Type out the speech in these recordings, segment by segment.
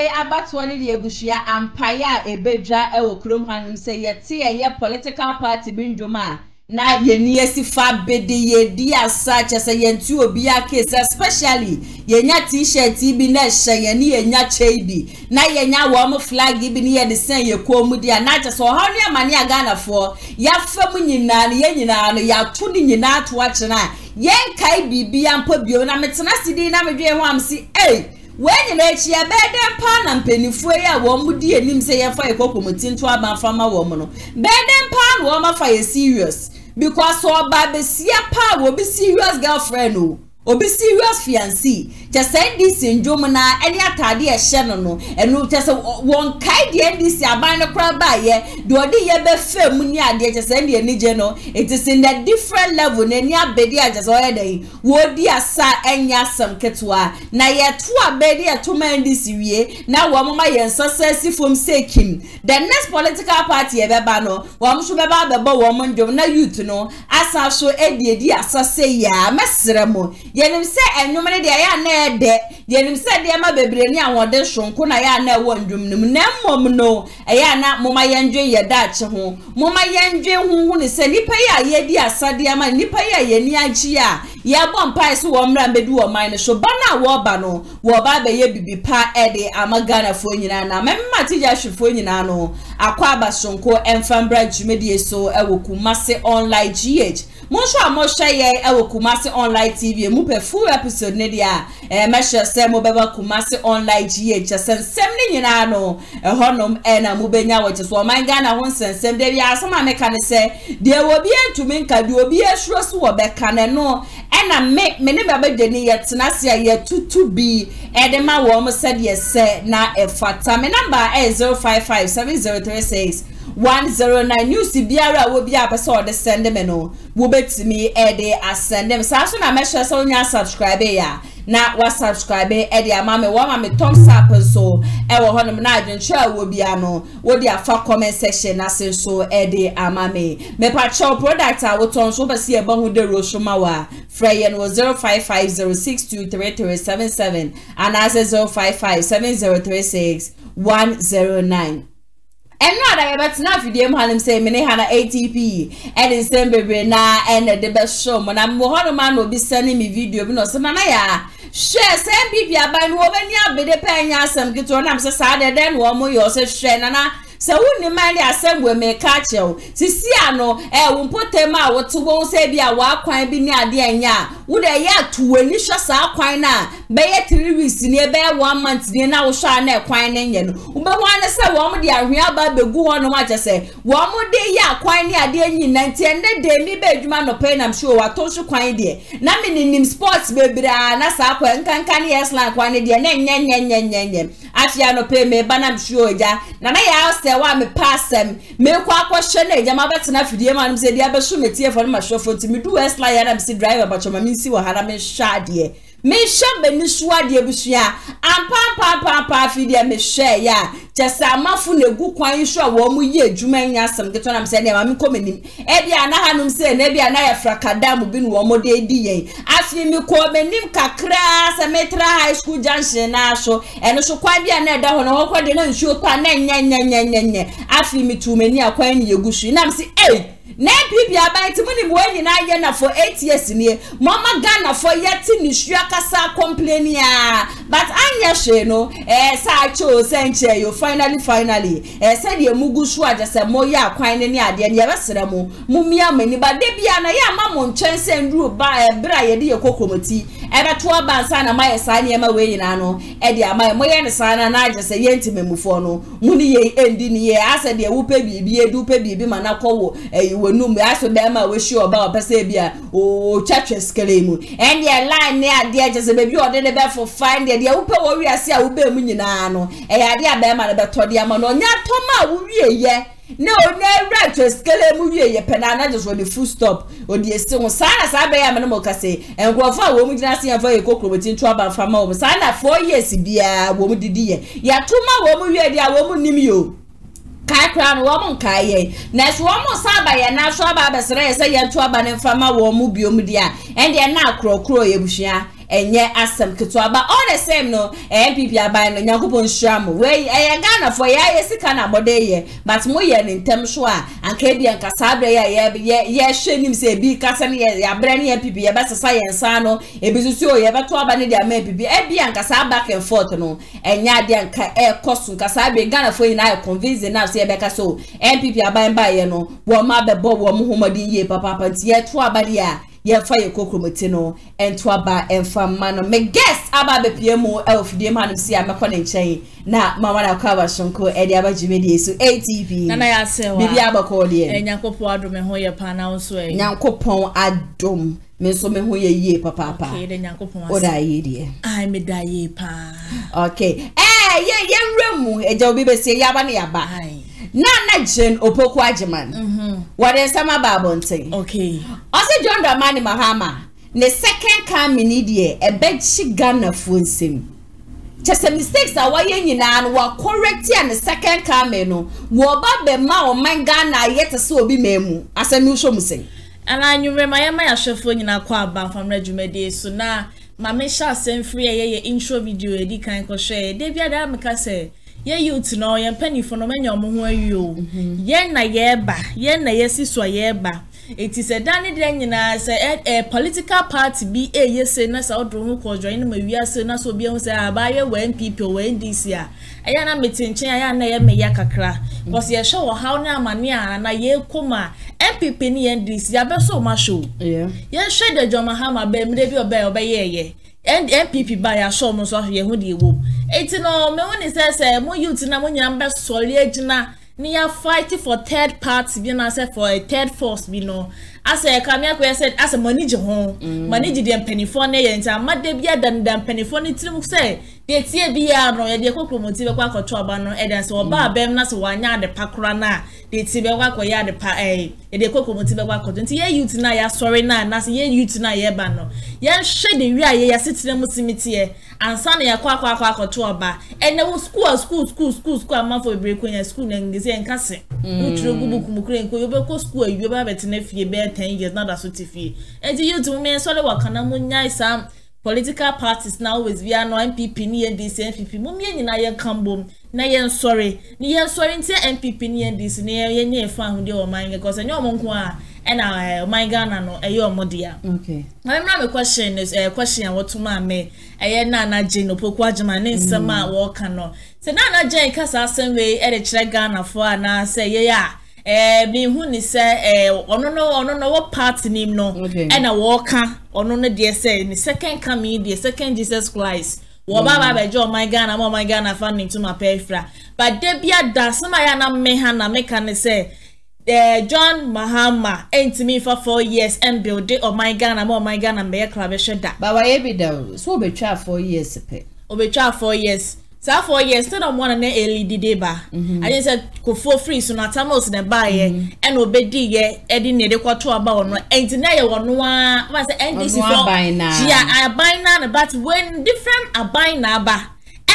Obe abatwani di egushia ampaya ebeja ewo kromhan se yeti eye political party binjoma na yeni esi fa bedi yedi asache se yentu obi akese especially yenya t-shirt bi na sheyeni yenya cheidi na yenya wo flag bi ni yedi sen yekomu dia na che so hanu amane aga na fo ya famu nyina na yenyina no ya to ni nyina ato ache na yen kai bibia mpo bio na metena sidi na medwe ho amsi eh when you let your bed and pan and penny for ya woman, dear, him say a fire cocoa tin to a man from a woman. Bed and pan woman fire serious because so bad the sea pa will be serious girlfriend or be serious fiancé. Just send this in Jomana and your tardy a shannon and no just one kind the NDC a bind a crowd by ye. Do a dear be fair munia dear just send any general. It is in a different level than your bed just already. Would dear sa and ya some ketwa. Na ye two bed ya two men this year. Now one my and success from sake him. The next political party ever banner. One should be about the bow woman Jomana you to know. As I show a dear say ya messeremo. Yenim se enyumene de ya na de yenim se de ma bebreni awode sonko na ya na ewo ndwumnum na mmom no eya na moma yendwe ye daache ho moma yendwe hunhu ne se nipa ya ye di asade ma nipa ya ye ni agye a ye bompa se wo mra mbedu wo man ne so bana wo ba no wo ba be ye bibipa e de amagana fo nyina na memma ti ja hwefo nyina no akwa abasonko emfambra jumedie so ewo Kumasi Online GH Monsho amosha ye ewo Kumasi Online TV mupe full episode ne dia mesha se mobeba Kumasi Online GH sensem ne nyina no honom na mubenya wo so man Ghana ho sensem de bia asama meka ne se de obi entumi nka de obi ehuro so wo beka ne no na me ne baba de ne yetena se ye tutu bi edema wo mo se de se na efata me number 0557036109 news biara wo bia pese o de send me no wo betimi e de asend me sa so na measure so nya subscribe ya na wa subscribe e de amame wo ma me thumbs up so e wo ho no na adwencha wo bia no wo de afa comment section na se so e de amame me pa cho product a wo ton so bese e ba hu de ro so ma wa freyen wo 0550623377 and as 0557036109 and not I bet not video Halim say mene hana ATP and in same baby na and the best show man I'm man will be sending me video no so na ya share same people aban wo be nya be de pan ya sam gito na am say sad then wo mo yo say share nana so who ni man ya sam we me catch you sisi ano wo potema wo to wo say bia wa kwan bi ni ade anya wo de ya to ani hwa sa kwan na be ye 3 weeks ni be 1 month ni na wo sha na kwan na nya no wo be wan say wo mo de ahwea ba begu ho no ma che say wo mo de ya kwan ni ade anyi na ntiende de mi be adwuma no pe na am show wa to so kwan de na me ni nim sports be bra na sa kwan kankan yes la kwan de na nya afia no pe me ba na am show ja na ya wa me passem me kwa kwashe na ejama betena fidie ma no se dia beso metie for ma shofo ntimi do west la ya na me se driver ba choma me si wa hara me sha de me sha be ni swa de busua ampa fidie me she ya chesa amafu na egu kwan hwa wo mu ye adwuma nya asem geto na me se na ma me komenim e bia na hanum se na bia na ya frakadam bi no wo mo de di yen afi me ko menim kakra semetra high school junction na so eno so kwa bia na da ho no ho kwa de na nsuo kwa na nya afi me tu meni akwan ne yegusu na me se eh na NPP abai ti muni wo nyina ye na for 8 years ni mama Ghana for yeti ni sua kasa complain ya but anya hwe no sa cho senche you finally said ye mugu so adese mo ye akwan ne ni ade ne ye besremo mumi amani ba de bia na ye amamo nchense nduru ba bra ye de ye kokromoti ebeto abansa na maye sa ne ma we nyina no e de amaye mo ye ne sa na na adese ye ntimemufo no muni ye endi ni ye asa de wupe bibi edu pe bibi manakwo wonum aso bema we shi oba opese bia o chachwe skele mu and the line ne ade je se be bi ode ne be for find the upe wo wiase a ube mu nyina no e ya ade abema ne betode ama no nya toma wo wie ye no ne right to skele mu wie ye pena na just for the full stop o die se ho sana sa be ya me no mo kase en gwo fa wo mu jina se fa e kokrobotin to aba fa ma wo sana 4 years bia wo mu didi ye ya toma wo mu wie dia wo mu nim yo kakran wo mon kaye na so wo mon saba ye na so aba besere ye se ye to aba ne fama wo mu biom dia ende na akrokro ye buhia enye asem kituwa ba all the same no NPP abaye no nyakupo nshiramu we Ghana for ya yesika na bode ye but mu ye ni ntemshwa ankebi ankasabre ya ye shenim se bi kasani ya breni NPP ya ba sasa yensano ebizutio ya ba tuwa ba nidi ya NPP ebi ankasaba back and forth no enya di anka kosu nkasabre Ghana for ina ya convince na se beka so NPP abaye mba ye no wama bebo wamu humadi ye papa panti ye tuwa ba ya yeah, fire cocomatino and twaba and farm man. Me guess about the PMO elf, dear man, see I'm a calling chain. Now, Mamma Cava Shonko, Eddie Abajimedi, so ATV, and I asked Bibiaba Cordia, and Yanko Padrum and Hoya Panaus, and Yanko Pon Adum, Messome Hoya ye, papa, and Yanko Pon, what I ye, I'm a die pa. Okay, eh, yeah, Remu, and Joe Biba say Yabania by. Nana John Opoku Ajiman. What is some about bunting? Okay. Also, John Dramani Mahama. The second time in India, a bed she Ghana phones him. Just some mistakes are why you know what correct and the second camino. Woba be ma or my Ghana yet a so be memu. As a new show missing. And I knew my chauffeur in a quab from Regimedi. So now, my mesha sent free a intro video. A decan crochet. Debia Damaka say. Ye youth no ye penny for no man your you. Yen na ye ba, yen na ye siswa ye ba. It is a danny denina say a political party be a yes and us out drum call join me we are so na so be on say abaye when people when this year. Ayana meeting chain ayana ye me yakakra. Because ye show how na mania na ye koma MPP ni NDC ya be so ma show. Yeah. Ye share the John Mahama be mde bi obey ye. And MPP by a show most of ye who de whoop. It's no me one says mo youth na mo nyamba solidina near fighting for third parts being answer for a third force be no. As a camera said as a manager home manage them penny for nay and a mad debia than penny for it say they tear be a no idea motive quack or trouble no evidence or bar bemnas one yard the pacrana they tibia work or yard the pa a de coco motive work or don't ye youth na ya sorry na nas ye youth na ye bano yan shady we are ye sitting musimitier and son ya quack quack or trouble and there was school month for break when your school and gizzy and cassette which will go school you have nephew bear 10 years now that's what if and you to me so what can I some political parties now with via no MPP ni NDC NPP mummy ni na yen kambo na yen sorry ni yen sorry nti MPP ni NDC ni yen ye fa hu de o man because enyo mo nko a e na o man Ghana no e yo mo dia okay na me question is question what to ma me e ye Nana John Opoku Ajiman ni nsema wo kan no se Nana John ka sa asem we e de kire Ghana fo na se ye ya be who ni say ono no what part name no and a walker ono no dear say the second coming the second Jesus Christ wo baba be jo my Ghana fan to my perfra but debia da samaya na me ha na me can say John Mahama ain't me for 4 years and build it my Ghana be club sheda baba e be da so be try 4 years pe obetwa 4 years. So 4 years, still don't want an LED deba. I just said, go for free, so not almost in a buyer, and obey ye, Eddie Ned, quarter about no, and deny one was the NDC for buying now. Yeah, I buy now, but when different, I buy now,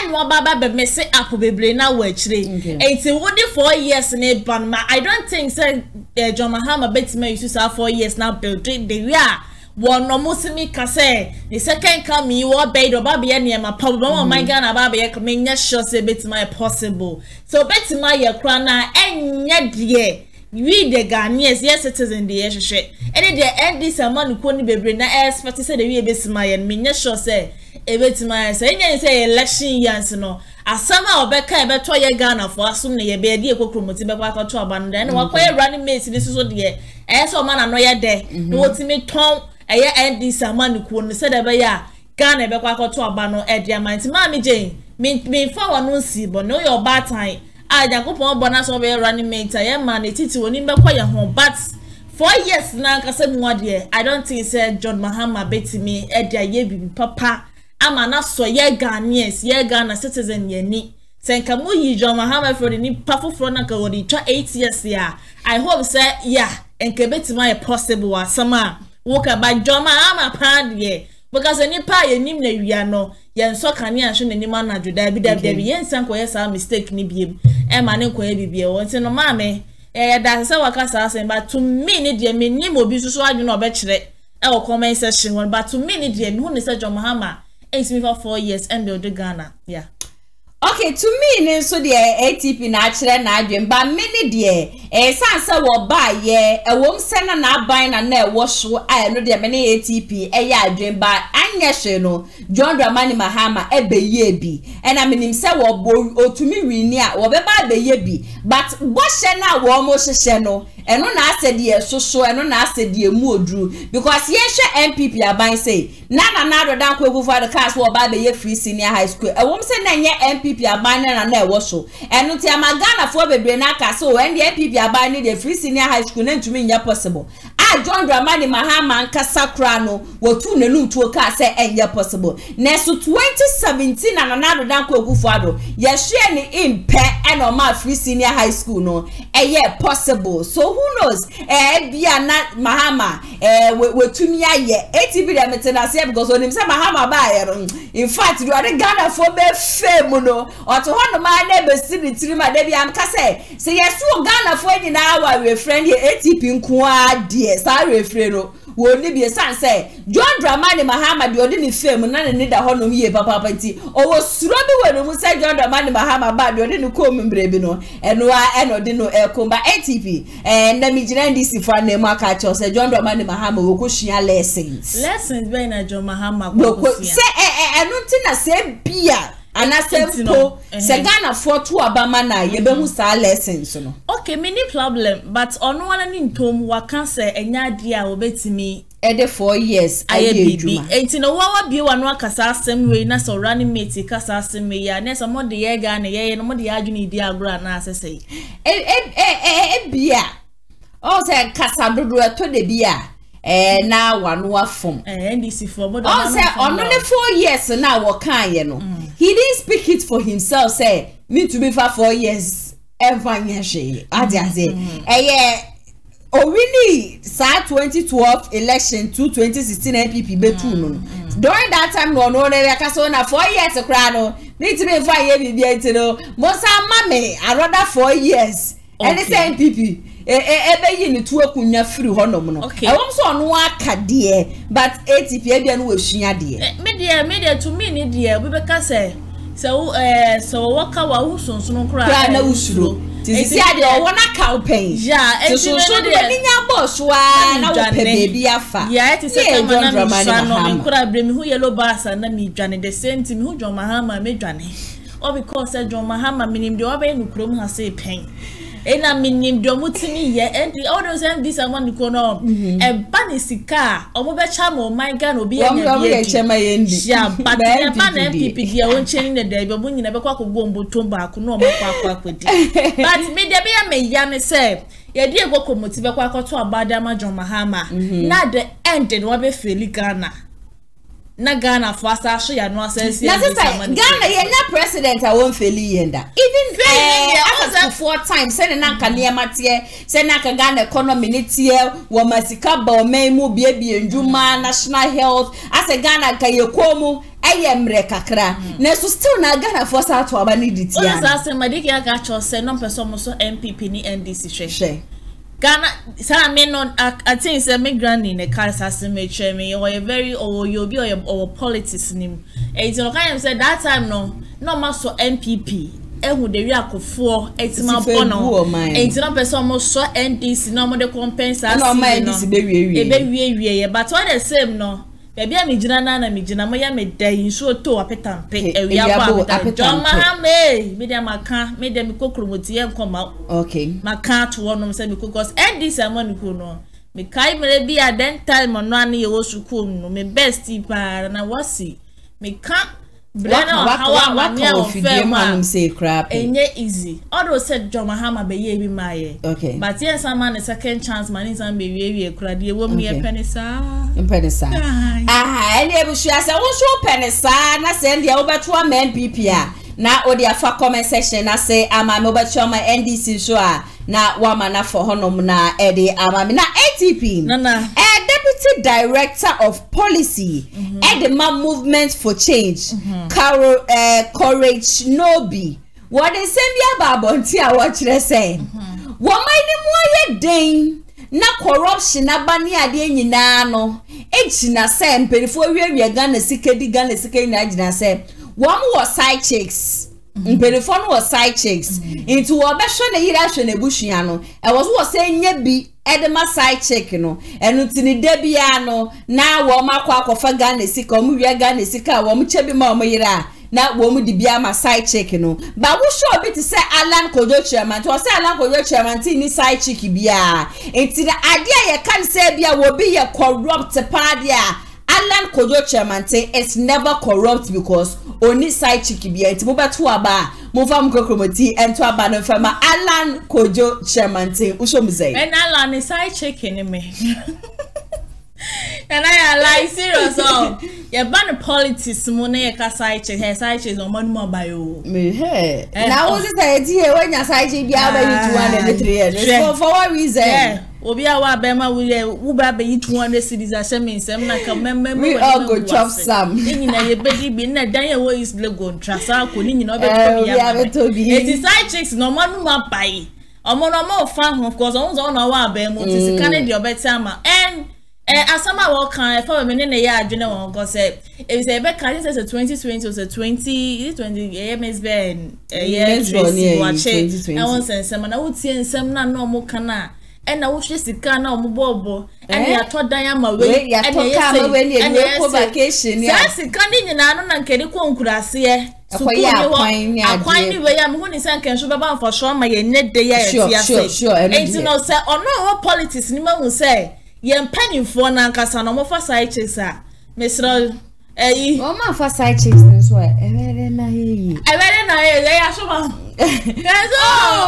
and what Baba be messing up with Blina, which it's a woody 4 years in a ban. I don't think, sir, John Mahama bets me, you saw 4 years now, build the yeah. One no musimi kase the second come you are bed or baby any my problem my Ghana baby coming yes sure say bit my possible so bet my your crana and yet ye we the Ghanaians yes citizen the shit and the end this a man who couldn't be bring expert said the way bit my and me sure say a bit my say election yes no as somehow Becca better your Ghana for assume your baby a cook room to be back to abandon what running mates this is what the air so man annoyed there no ultimate tongue Aya NDC amanu kuonu se da ya Ghana be kwa to aba no e dia man ti maami Jane me fa wonu si bo no your bad time a da kupon bo na so be running mate ya man titi woni be kwa ye ho but 4 years na nkase mu ade I don't think say John Mahama betimi e dia ye bi papa ama na so ye Ghanaians ye Ghana citizen ye ni senka mu yi John Mahama for ni pafo for na ka wodi twa 8 years ya I hope say yeah enke betima e possible asama walk about John Mahama pad ye because any pie and nim ne wiano yan so can yan shun any man adju da bi da bi yan san ko yes mistake ni biem e ma ne ko e bibie won se no ma me e da se waka sa asen but to me ni de me nim obi so adju no be kire our comment section one, but to me, the who is John Mahama, it's me for 4 years and the Ghana, yeah. Okay, to me, ne so the ATP natural Nigerian, but many dear, a sansa will buy, yeah, a woman send an abine and a wash. I know there many ATP, a yardin, but Angashino, John Dramani Mahama, a baby, and I mean himself or to me, Renia, or by baby, but Boshana were almost a channel, and on I said, yes, so, and on I said, dear Mood Drew, because yes, MPP are by say, Nana Addo Dankwa Kufuor the class will buy the free senior high school, a woman send an MPP. Abandon and there was so, and until Magana for the Brenaka, so when the MPP abandoned the free senior high school, and to me, you're possible. I John Dramani Mahama and Casakrano were two new to a car, say, and you're possible. Next to 2017, and another Danko Gufado, yes, she and the impact and on my free senior high school, no, and yet possible. So who knows? Biana Mahama, were two near yet 80 billion metanasian because on himself, Mahama buyer. In fact, you are the Ghana for the famous. Or to one of my neighbors, silly Trima Debbie and Cassay. Say, yes, so Ghana for an hour, we're friendly, a tip in Kwa, dear, sorry, Fredo. Will be a son say, John Dramani Mahama, the ordinary film, none and need a honor here, Papa Petty, or was Robin when we said John Dramani Mahama, but you didn't come in Brebino, and why I know didn't know Elcomba ATP, and let me join this if I name my catcher, said John Dramani Mahama, who could share lessons. Lessons, when I John Mahama, say, I don't think I said beer. And I said, no, Sagana for two Abamana, you be star lessons. Okay, many problem, but on one in Tom, what can say, and Yadia obey me. Ede 4 years, I be 18 hour be one walk as same way, not so running mate, cast me, ya, and some more the egg and a yay, and more the agony, dear grand, as I say. Beer. Oh, say, Cassandra to the beer. Now one was from NDC for more than 4 years. Now what can you know? He didn't speak it for himself. Say me to be for 4 years. Every year she I just say, oh really? Sa 2012 election to 2016 NPP betuno. During that time no no they can say na 4 years crano. Me to be 4 years be it no. Most mame I rather 4 years. And the same NPP. Ebe yini tuwe kunya free hono mno. Okay. Ewa mso anuwa kadie. But ATP ebi anuwe shinya die. Media to me ni die. Bebeka se. So waka wa usun sunukura. Kura na usuro. Tisi adi o wana kaupeng. Ya. Tisi usuro ni nyambo shwa. Na upe baby ya fa. Ya eti se kama na mishano. Mikura bre mihu yelo basa na mijwane. The same thing mihu John Mahama mijwane. Or because John Mahama minimdi wabe nukromu hase peng. And I mean, you don't me yet, and the others and this I want to go on. And Banisika, or Mobile Chamo, my gun will be a HMI. But I ban MPP, I won't change the day, but when you never walk a bomb, but Tomba could not walk with it. But may there be a may yam say, your dear Goko Motiva Quaco to a Badama John Mahama, not the end and what be Philly Ghana. Na Ghana first actually and no sense Ghana yeah na president I won't fail yenda even after 4 times send na nka niamate send na Ghana economy ni tie wo masika ba o memu bia bia nduma national health as a Ghana ka yekomu eyemre kakra na so still na Ghana first out abani ditia o za se madiki aka cho se no person mo so MPP ni NDC she Ghana, I mean, I think it's a me granny in a car assassin, me, or a very or you'll be or politics name. It's okay, I said that time no more so MPP. Who the real for it's my bono, it's not person most so NDC, no more the compensation. No, my baby, but what the same no. Baby, I'm a Jana and Mijana, my am a day in so to a pet and pay a yapo. John Mahama, made them a car, made them cook with the come out. Okay, my car to one of them because at this I want to go no. Me kai may be at that time on one year was to cool, me best if I was see. Me can't blend out how I want to say crap and yet easy. Although said John Mahama be my okay, but yes, I'm on a second chance, man is on baby a crowd. You won't be a penny, sir. Penisa. Aha, and they will share some penisa. Na send the over to a man PPR. Now, or the after comment section, I say, I'm a mobile chama NDC sure. Now, woman for Honomna, Eddie Amamina ATP. Nana, Deputy Director of Policy, Edema Movement for Change, Courage Nobi. What they send me about, I watch the same. What my name was a dame. na corruption na bani ade nyina no ejina se mperifo wiewia Ghana sika ni ajina se wo mo wo side checks mperifo no wo side checks into obehwe na yira hwe na bushua no e wo wo se nya bi edema side check no enu tini da bia no na wo makwa akofa Ghana sika mo wiewia Ghana sika wo mo chebi ma mo yira na womu di bia ma side check no ba wo show bi ti say Alan Kojo Smart o say Alan Kojo Smart ni side check bia enti na ade ya kan say bia wo bi ya corrupt pa dia Alan Kojo Smart is never corrupt because oni side check bia enti mo ba to aba mo fa mkokromoti ento aba no fa ma Alan Kojo Smart usho mzei en Alan ni side check ni me and I like serious all your ban politics money side check her side check on manual by you me hey now was it idea when your side check be about 200 for what reason obi awa be ma we be 200 cities asemi nsem na ka memem we go chop sam nyina ye bedi bi na dan ye wo is lego trasa ko nyina obi to be it side checks no manual by omo fan of course on na wa be mo ti can dey better ma and asama walk on for me na ya adwene won go say e say be ka say 2020 was a 20 ms ben yes watch I want say some na wotie nsem na no mo kana e na wo hwe sika na mo bobo e na atodan ama we e na yes ko vacation ya sika ni nyina no na nkeni ko nkurase ye sukuye kwan ni we ya mo ni san kan so baba for show ma ye nede ya ya say e ti no say ono politics ni ma hu say yen penny for nankasa no mo fa side checks a mesro eyi o ma fa side checks nso e were na ye le ya so ma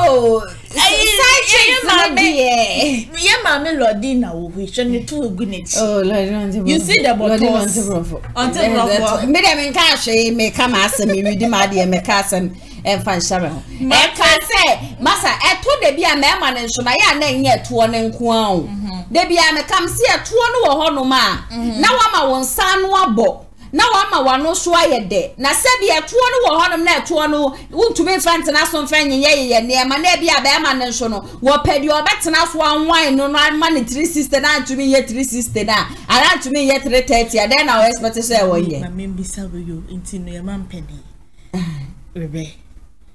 oh side checks na be ye ma me lodi na wo hwe ne to gunechi oh lodi na nti you see the bottle lodi na brofo until brofo me dem nka hwe me ka ma asemi we di ma de me ka asem e fa nshame ho e ka se masa e to de bia me ma ne nso na ya na enye to ne nko an debia me kam se eto no wo hono ma na wa ma won san no abo na wa ma wano so ayede na se bia eto no wo hono na eto no wuntumi frante na so mfa nyeye ne ma na bia ba ma ne so no wo pedi obetena so anwan no na ma ne 360 na antumi ye 360 na ara antumi ye 330 ada na o expect se wo ye ma me bi sabe yo intinu ye ma mpedi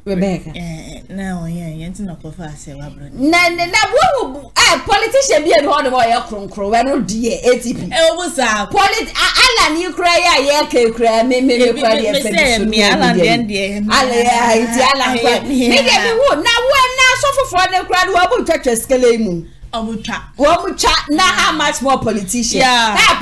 Rebecca now yeah enti na kofa ase wa bro na wo politician bi e ho de wo ye kronkro we no die ATP e wo sa politics ala ni kra ya ye ke kra me kra ye pe mi ala den die ala ya enti ala kwa ni de bi wo na wo na so foforo ne kra de wo bu twetwe skele mu omucha na how much more politician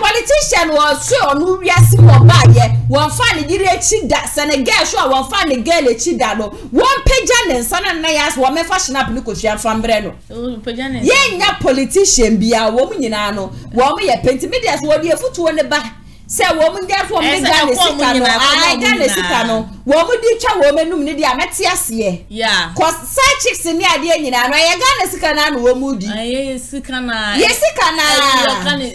politician was so on who we are see for bad yeah one fan the reach that Senegal show one fan the girl echi that no one pageant and sana na yas one me fashion up no kotua fambre no pageant yeah nya politician bia wo mu nyina no wo mu ye paint media so wo die futuo ne ba say wo mu dey for me Ghana sika no I Ghana sika no wo mu di twa wo menum ne dia mete ase yeah cause side chicks ni ade nyina no ye Ghana sika na wo mu di aye sika na ye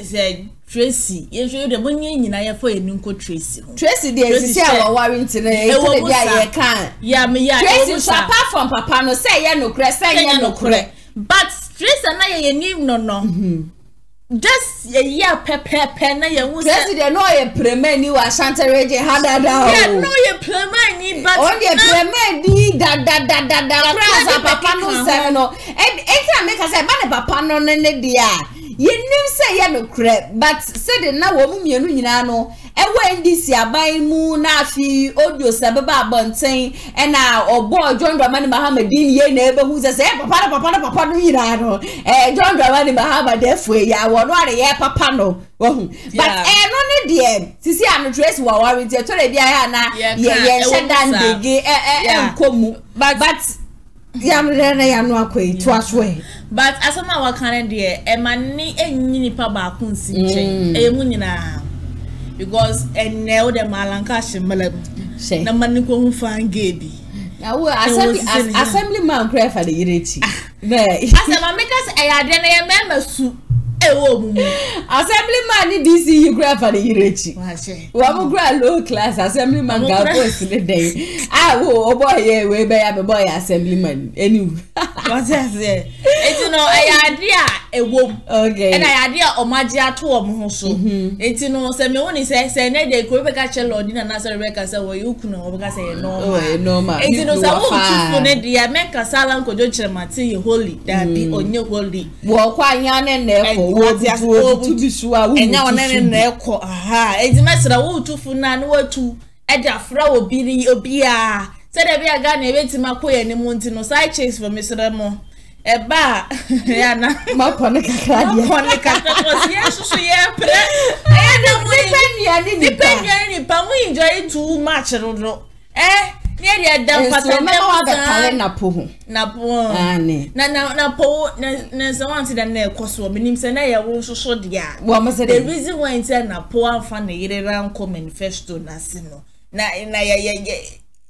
say Tracy ye show de bonye nyina ye for enu ko Tracy dey exist here warranty na e dey ye kan yeah me ya Tracy so apart from papa no say ye no kure but Tracy na ye nim no just yeah pepe na ye won say dey no ye prema ni wa Ashanti region hadada o yeah no ye prema ni but on ye prema di da cause papa no say no e make say ba ne papa no ne dia ye nim say ye no kure but say dey na wo mu mienu nyina no e wo NDC aban mu na afi odio se baba abonten e na obo John Dramani Mahama din ye na ebe hu say papa no yira no John Dramani Mahama defo ya wonu are ye papa no wohun but no ne de sisi am dress wa warranty to le bia ya na ye shedan dege enkomu but yam rene ya no akwe to aswe but asama wa kan de e mani enyini pa ba kunsi nche e mu nyina because enel de malanka shimele na mani ko hu fan gebi awu assembly man cry for the ireti be asama makers e ya de na ye mema su assemblyman ni DC you grab for the irechi wa mo grab low class assemblyman ga go today ah wo boy we be ya boy assemblyman anyway What's that? It's you know, I idea a woman, okay, and I idea or Magia to a mosso. It's you know, Samuel is a Senate, they could catch a lord in another record. So you can over say no, no, ma. It's you know, Samuel, the American Salam Kojo Mati, holy, that be on your holy. Well, quite young and therefore, what's that? Oh, to be sure, we now and then they'll call. Aha, it's a master of two for none or two. Edda Fro Billy Obia said I be a gun away to my quay and the moon to no side chase for Mr. Mo. A bar, we enjoy too much, eh? Nearly the reason why it's an poor funny around come and fetch to Nasino.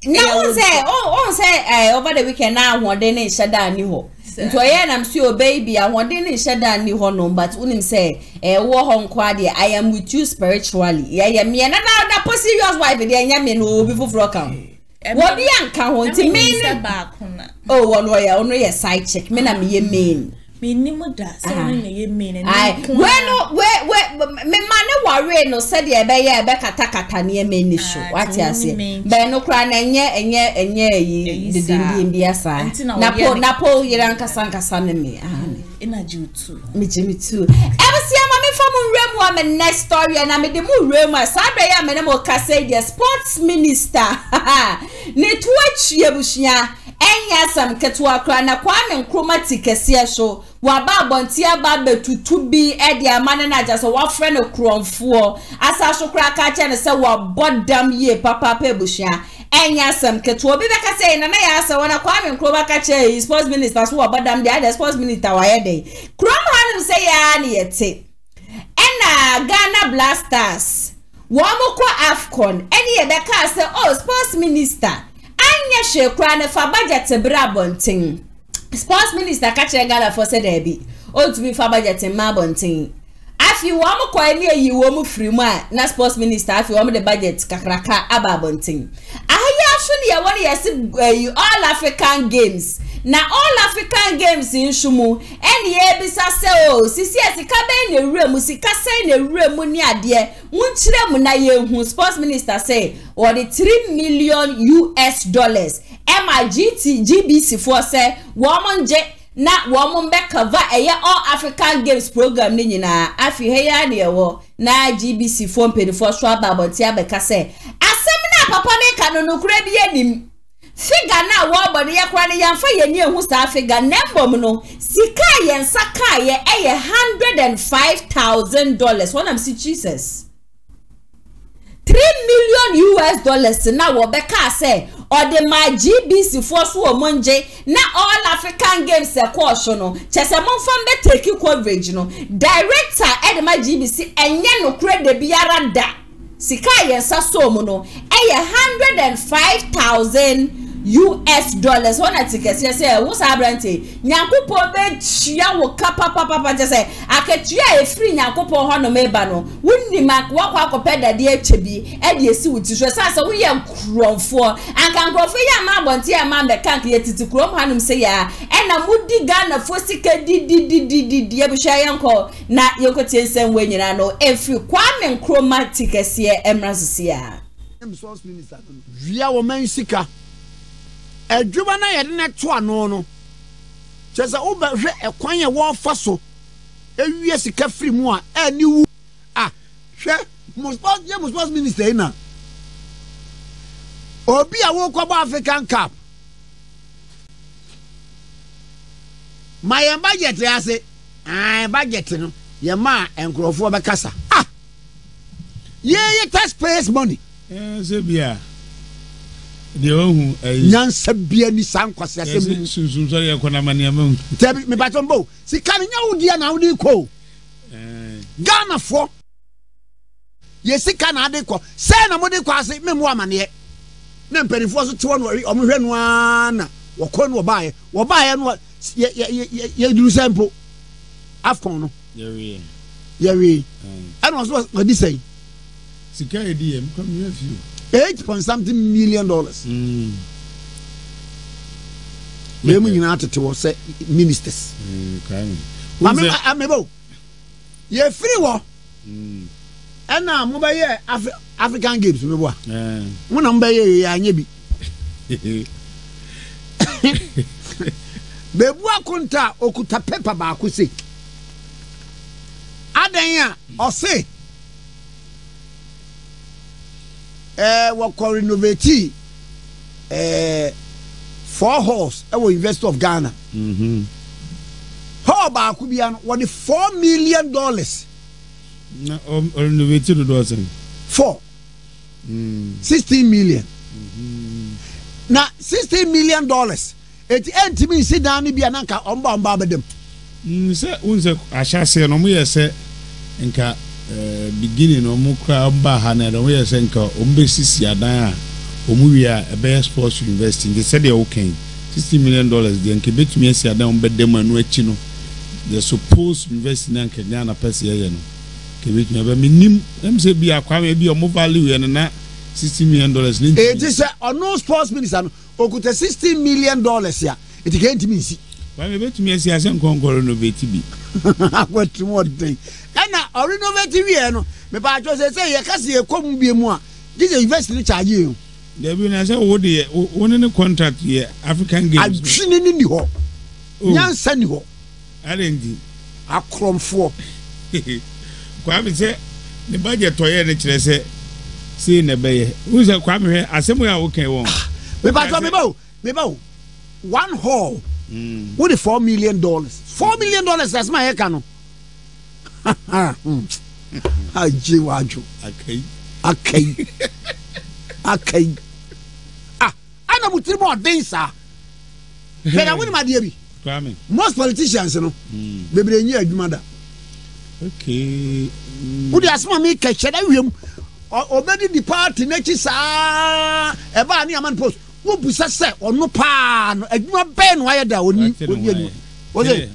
No, say, oh, say, over the weekend now, one day shut down you ho. To I am still a baby, I want to shut down you ho, but wouldn't say, eh, war home quaddy, I am with you spiritually. Yeah, me and another pussy, your wife, and Yamin who before Frockham. What young count mean back on? Oh, one way, only a side check, men am ye mean. I well, no, where, no, said ye bay back attack at near main issue. What you say? Bear no crying and ye didn't be a sign. Napo, ye anka sanka son and me. In a Jew too. Me Jimmy too. Ever see a mammy from a woman next story and I made the moon room. I am an animal cassade, the sports minister. Haha. Netwatch Yabushia. Enya sam ketua kwa na kwa menkuma tikesia so waba bontia babe tutubi edi amane na jaso wafre no kronfuo asa so kra ka che ne se wabodam ye papa pebushia enya sam ketua bi beka se na ya asa wona kwa menkuma ka che sports minister so wabodam dia the sports minister wa ye dey krom hanim se ya ne yete ena Ghana Blasters wo mo kwa AFCON eni ye beka se oh sports minister She cry na fa budget brabontin. Sports minister catching gala for said debi. Oh to be fa budget mabontin. If you want me kwa ni you want me free ma na sports minister if you want the budget kakraka ababontin. Ahia so ne won yes all African games. Na all African games in shumu and ye bisa se o sisi asika be na wura mu sika sei na wura mu ni ade munchire mu na ye hu sports minister say or the $3 million US MIGT GBC for say woman je na woman be cover eye all African games program ni nyina afi he ya na ewo na GBC for pedi for so ababoti abeka say asem na papa ne kanono kura bi enim Figa na wabani ya kwani ya mfa ye nye husa figa nembo mno sika ye nsaka ye eye $105,000 wana msi Jesus $3 million US na wabeka se or the my GBC force monje na all African games no chese monfambe take coverage no director at my GBC enye no krede biara da sika ye nsaso mno eye $105,000 one ticket yes eh wo sabrante nyankopon be tia wo kapa papa jese aketua e free nyankopon ho no meba no wunni mak wo kwa kopeda de achebi e de si wuti so sasa wo ye nkromfo anka nkromfo ye ma bonti e ma be kan ye titi krom hanum se ya e na mudi Ghana fo sika di e buhya yenko na yenkoti ensem we nyina no e free kwa men kroma ticket ye emrasisi ya resource minister via wo men sika edwuma na yede na to ano no chese obehwe ekwan ye wo fa so ewie sika firi mu a aniwu ah hwe most minister na obi a wo kwa African Cup my budget ya se ah budget no ye ma enkrofo be kasa ah ye taxpayers money ze bia de ohu nyansa bia ni sankwase asem sunsun sori ekona mania mam tabi me batombo sika nya wodia na wodi ko Ghana fo ye sika na ade ko se na modi ko ase memo amane na mpanifo so tewo no omhwe no ana wokon no baaye wo baaye no ye duru sample AFCON no yewe and also what this say sika edi em come here few $8.something million. Memu United to say ministers. Amebo. Ye free war. And now Mumbai African Games, Mumbai. Mumbai Yanyebi. Bebua Kunta Okuta Pepper Bakusi. Adanya or say. Wakwa renovate four halls our investor of Ghana. How about could be an what the $4 million? No, renovate the dozen. 16 million. Now $16 million. It ain't me sit down be an anchor on bombardem. I shall say no me say anchor. Beginning of Mukra Bahana, and we are saying, Umbesis Yadana, Umuia, a bear sports to invest in. They said they okay, $60 million. The Ankebet Messia down bed them and Wetchino. They're supposed to invest in Ankana Persiano. Kebet never mean them say be a crime, maybe a more value and not $60 million. It is a no sports minister, or could $60 million here. It can't be seen. Why me bet Messia has some Congo innovative. What one thing? Or innovative, you know, me by just say, Cassia, come be more. This is investment charge you. There will not say, oh dear, one in a contract here, African Games. I've seen it in you. Young Sanyo, I didn't. I crumb for. Kwame said, the budget toy nature said, see in the bay. Who's a crumb here? I said, we are okay. We by the one hall with the $4 million. $4 million, that's my account. Okay. I know much more dancer. But I wouldn't, my dear. Most politicians, you know, they bring you a mother. Okay. Would ask me catch him or maybe the party next about near man post? Who puts us or no pan? I do not ban wire down. Was it?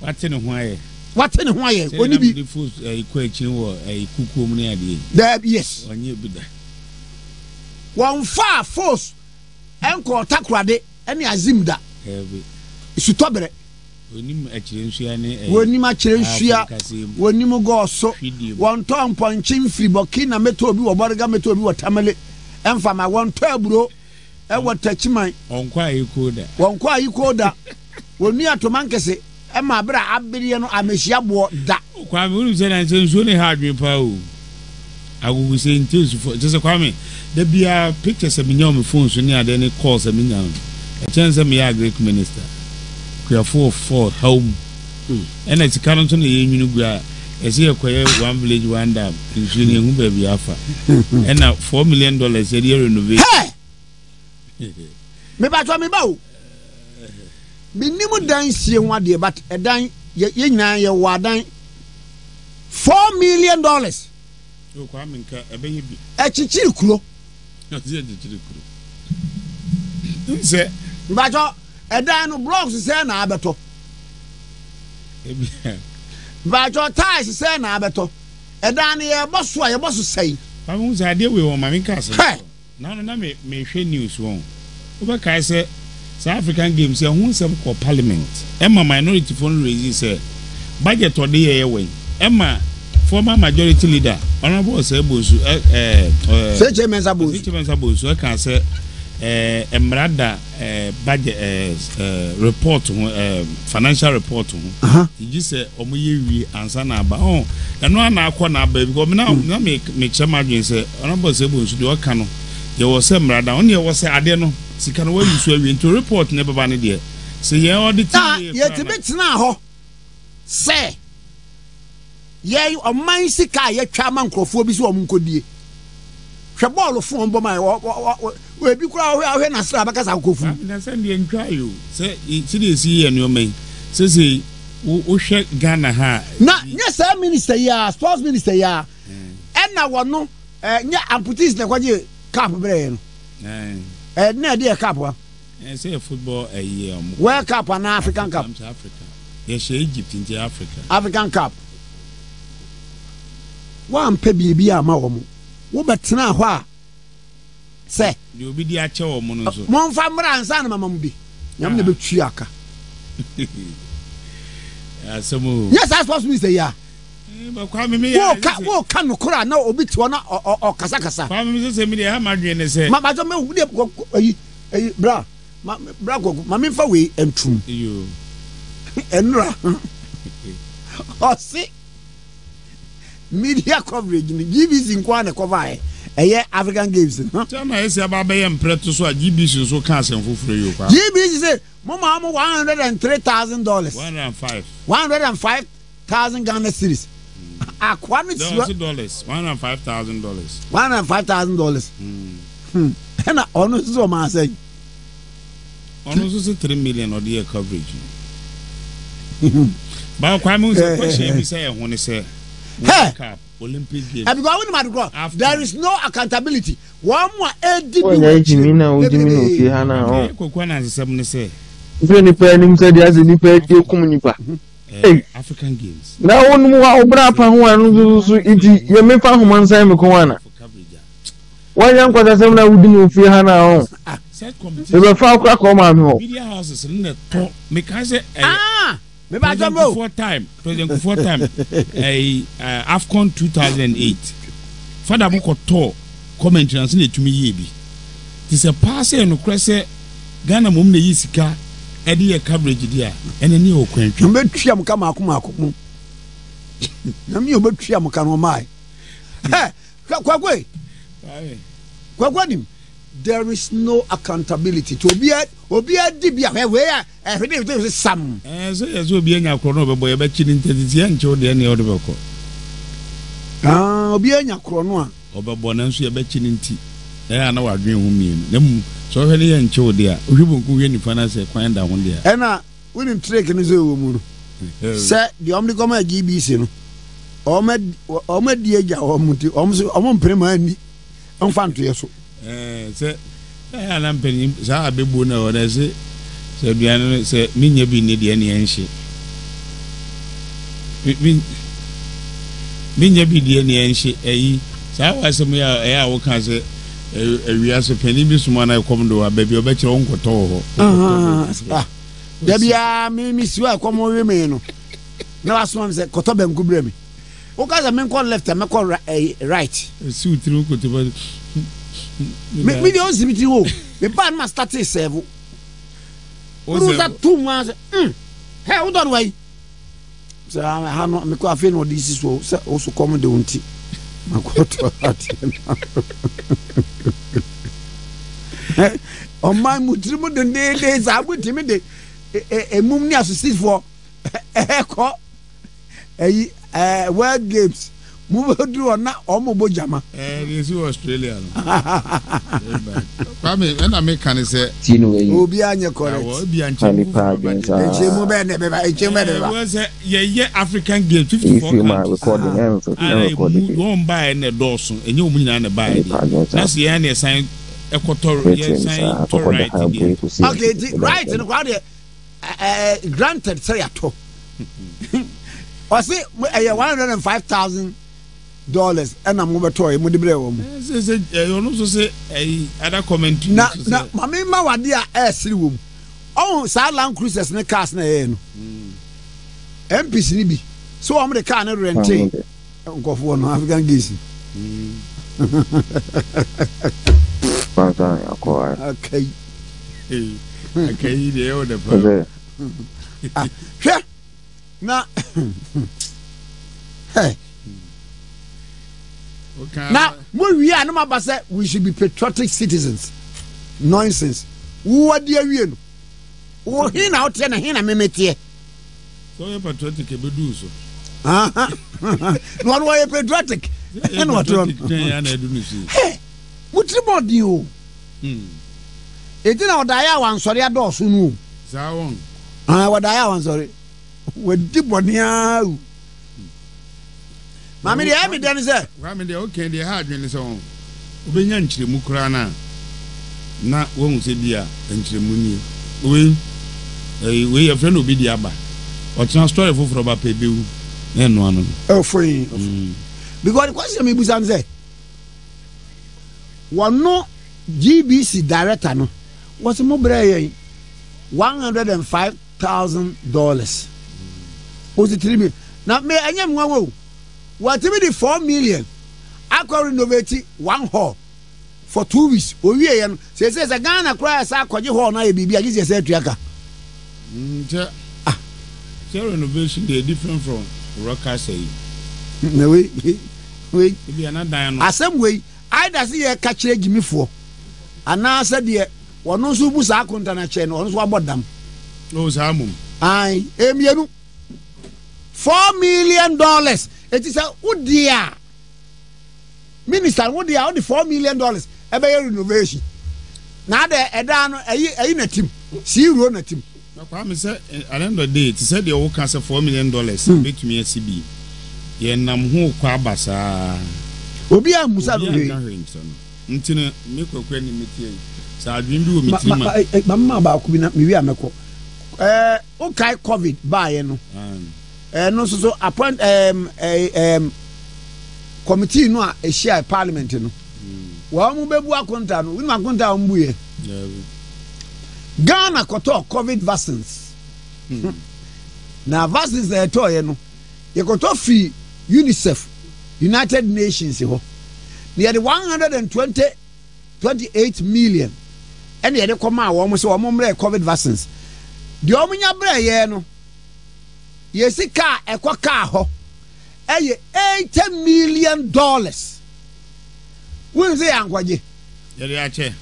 What's in why? What in Hawaii? Only be food a question or a cuckoo near the yes. One far force Uncle Takrade and Azimda. Sutobre. When you match when you go so one ton punching free Burkina metal do a bargain metal do a tamale and for my one turbo and what touch my on quite you could one quite you could when near to Mankase. Emma bra abiriye no amesia bo da Kwame we say na nso ne hard me pa o awu we say nti so just Kwame there be a pictures me nyaw me phone so near there ne calls me nyaw a chance me ya great minister we are for home and it's current no ye nwinu gua e say ekoye one village one dam nso ne hu ba bi afa and na $4 million e renovate me ba to me ba o minimum dance you want dear, but a dine you know you were dying $4 million. You come in a baby at Chichilculo. Not the Chichilculo. But a dino blocks is an abato. But your ties is an abato. A dino boss, why a boss say. I was idea we were my castle. No, may she news wrong. Over Kaiser. South African Games, you won't some call Parliament. Emma minority phone raises a budget or the airway. Emma, former majority leader, Honorable Sabusu, Chairman Sabusu, I can say, Emrada budget report, financial report. You just say, Omuyi and Sanaba. Oh, and one hour corner, baby, because now make some margin say, Honorable Sabusu, do a canoe. There was some rather only was a adeno. She can wait to report never ban it here. See, you all the time. Yet a bit now, say, yea, or my sick eye, yet Chaman Crophobis woman could be. Shabal of phone by my where you crowd when I slap because I'll go for and try you. Say, it is here and your main. Says he, who shake Ghana ha. Not yes, I'm minister, ya, sports minister, ya. And now one no, and yeah, I'm putting the what you cap brain. No, dear Capua. I say football a year. World Cup and African Cup. Africa. Yes, Egypt into Africa. African Cup. One pebby be a mawam. Wobert now, why? Say, you'll be the actual mono. Mon Famra and San Mamambi. Yes, that's what we say. Yeah. Wo kanu kura na obi tiwo na o kasa kasa. Kwame say me dey ha madwe ne say. Ma jo me hu dey ayi bra. Bra gogo. Ma me fa we entum. Yo. Enra. O si media coverage ni GBC nkwa na cover e. Eye African Games. Chama ese ababa ye mpreto so a GBC so kan sen foforo yo kwa. GBC say mama mo $103,000. $105,000 Ghana cedis. A $105,000. $105,000. And ono so man say. Ono so 3 million or the coverage. Ba kwa me say question me say ehun say. Hey, Olympic game. There is no accountability. One more ADP. When I jimina o jimina o fi hana o. Kokwa na se me say. Ife ni pe ni say dia se ni pe ti okun ni pa. African Games. Now, one more Obrapa, you may find one side of Koana. Why, young Quadazana would do for Hana? They were far crack on my home. Media houses in the top. Make I say, ah, maybe I don't know. President, 4 times. AFCON 2008. Father Mokoto commentary and send it to me. This is a passing and a crescent Ghana Mumne Isika. Eddie coverage there and any new country. You bet you come up. You bet you come my. There is no accountability to Obia Dibia, where everything is some. As will be in your chrono, but I bet you didn't tell the end to the any other book. Ah, be in your chrono. Over Bonanza, I bet you didn't tea. I know I dream. So really and show there. We won't go any finance a coin down there. And I wouldn't trick in the woman. Sir, the Omnicoma GBC. Omed dear Yamuti, Omon Prima and Fantias. Sir, I am penny, Zabibuna or as it. Sir, the animal said, Minya be needy any ancient. Minya be the any ancient, eh? So I was a mere air cancer. We are so penny, Miss Mana come to our baby, your better uncle. Debia, Miss, you are come over me. No, last one said Cotobem Gubremi. Because I mean, call left and I call right. Suit through Cotobem. Me, the only meeting home. The band must start a servo. Who's that 2 months? Hold on, way. So I have not make a thing or this is also common. Don't you? On my mutrimo the days I would timidate a mumia to for a world games. Move do or not, or Mobojama. Is you Australian? I mean, when I make can say, you'll be on your corner, be on Charlie Park, and African game 54. You won't buy a Dawson, and you mean I buy it. That's the only sign equatorial sign to right. Okay, right, and granted, say at all. I say, $105,000. $105,000 and I'm over toy. Say other comment. My dear, oh, Silent Cruises and cast MPCB. So I'm the car and renting. I'm going for African Gizzy. Okay, okay, the older. Ah, sure. Now, hey. Okay. Now, we are no more. We should be patriotic citizens. Nonsense. What do you? Oh, he now trying to hina me metier. So you patriotic, you do so. No, why you patriotic? And what wrong? Hey, what's about you? It is our dire one. Sorry, I don't know. Zawon. Ah, what dire one? Sorry. We deep on you. Mammy, the army done is that. Mammy, the okay, they had been his own. Ubenyanchi Mukrana. Not won't say dear, and Chimuni. We a friend will be the Abba. What's not story for Baby Bill and one of them. Free. Because the question me was answered. One no GBC director no was a mobile. $105,000. Was it 3 million? Now, may I am one? What if the 4 million? I could renovate one hall for 2 weeks. Oh, yeah, says a Ghana cries. I could you hall now. Be a easy said Triaka. Renovation, they're different from Rocker say. No, wait, be another diamond. Some way, I does see a catch a gimme for. And now said, yeah, one no supus I couldn't on a chain or about them. No, Samu. I am you $4 million. It is a good dear. Minister, what they are the $4 million a renovation. Now they're a down a team. See you run a team. At the end of the day, it said the old cancer $4 million. Make me a CB. Yenamho Kwabasa Obia Musabi. Intina make a cranny meeting. So I dream do meeting. Mamma Bakubina, maybe I make okay, COVID by no. And also so appoint a committee no a share parliament no. Wa mu bebu akonta no, we ma konta mbuye. Ghana koto COVID vaccines. Na vaccines na to ye no. Ye koto fi UNICEF, United Nations ho. Near the 128 million. And ye de koma wo mo se wo mo mra COVID vaccines. De wo nya bra ye no. Yesi car ekwa car ho. Eye $80 million. Won say ankwaje. Yeri ache.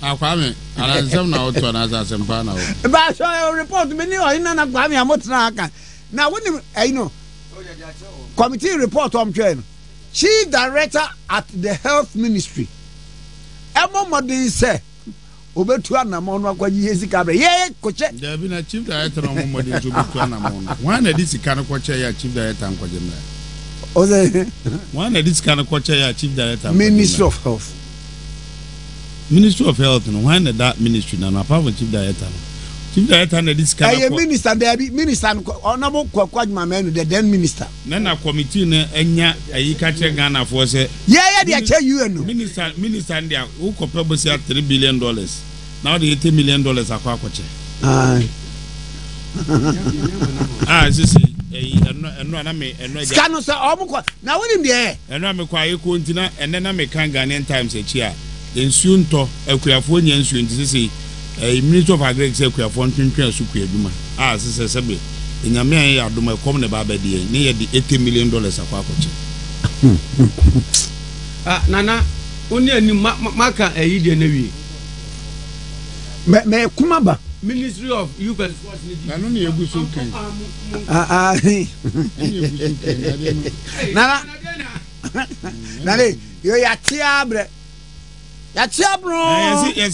Akwame, anasem na otu anasem pa na o. Ba show report me ni o ina na kwame amotna aka. Na woni eh no. Committee report on train. Chief Director at the Health Ministry. Emo modin say obetu anamon akwaji yesi kabre. Ye koche. There be na Chief Director on modin to obetu anamon. One na this kan koche ya Chief Director an kwaje na. Oze. One na this kan koche ya Chief Director. Minister of Health. Ministry of Health, and why not that ministry? Now, apart from Chief Director, and this kind of minister, there be minister, honorable Kwakwadma man, the then minister. Nana committee, and ya, I catch a Ghana for say, yeah, they tell you, and minister, and there who could probably sell $3 billion. Now the $80 million are Kwakwache. Ah, this is. Scanosa, Omuqua, now what in the air? And I'm a quiet continent, and then I make Ghanaian times a cheer. In soon to a California insurance, say a minister of agriculture, California, Sukiaduma, as is a subway. In a man, I do my common about the near the $80 million of our coach. Nana, only a new marker a year navy. May Kumaba, Ministry of Youth and Sports, and only a good so can. Nana, you're a tiabre. Yes,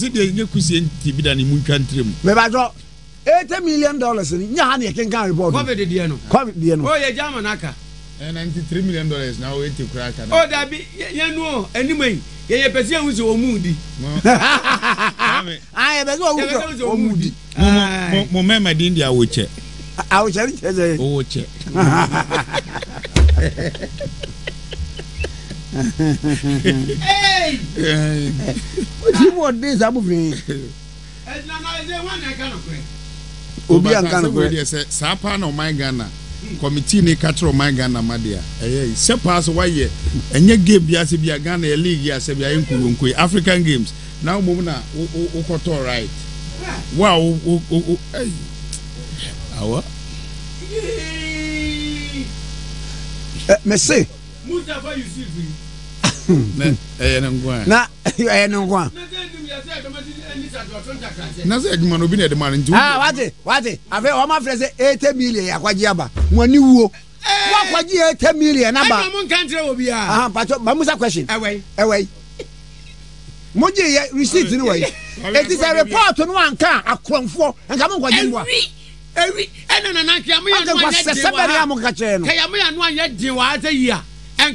it is no Christian TV than in country. But $80 million in Yahani can report. Cover the Diano, cover the Diano, or Yamanaka, and $93 million now. Wait to crack. Oh, that be Yano, anyway. Yeah, Pesia was your moody. I have as well. Moody. Moment, I didn't. I would check. I was having a check. Hey! What you want this? I'm moving. And now I say one I can't pray. Obian can't pray. Sapan or my Ghana committee, Necatro, my Ghana, my dear. Sepas, why ye? And ye gave Yasibia Ghana a league, Yasibia Uncle, African games. Now Mumuna, Okoto, right? Wow, our Messi. Mustafa, you see me. No. And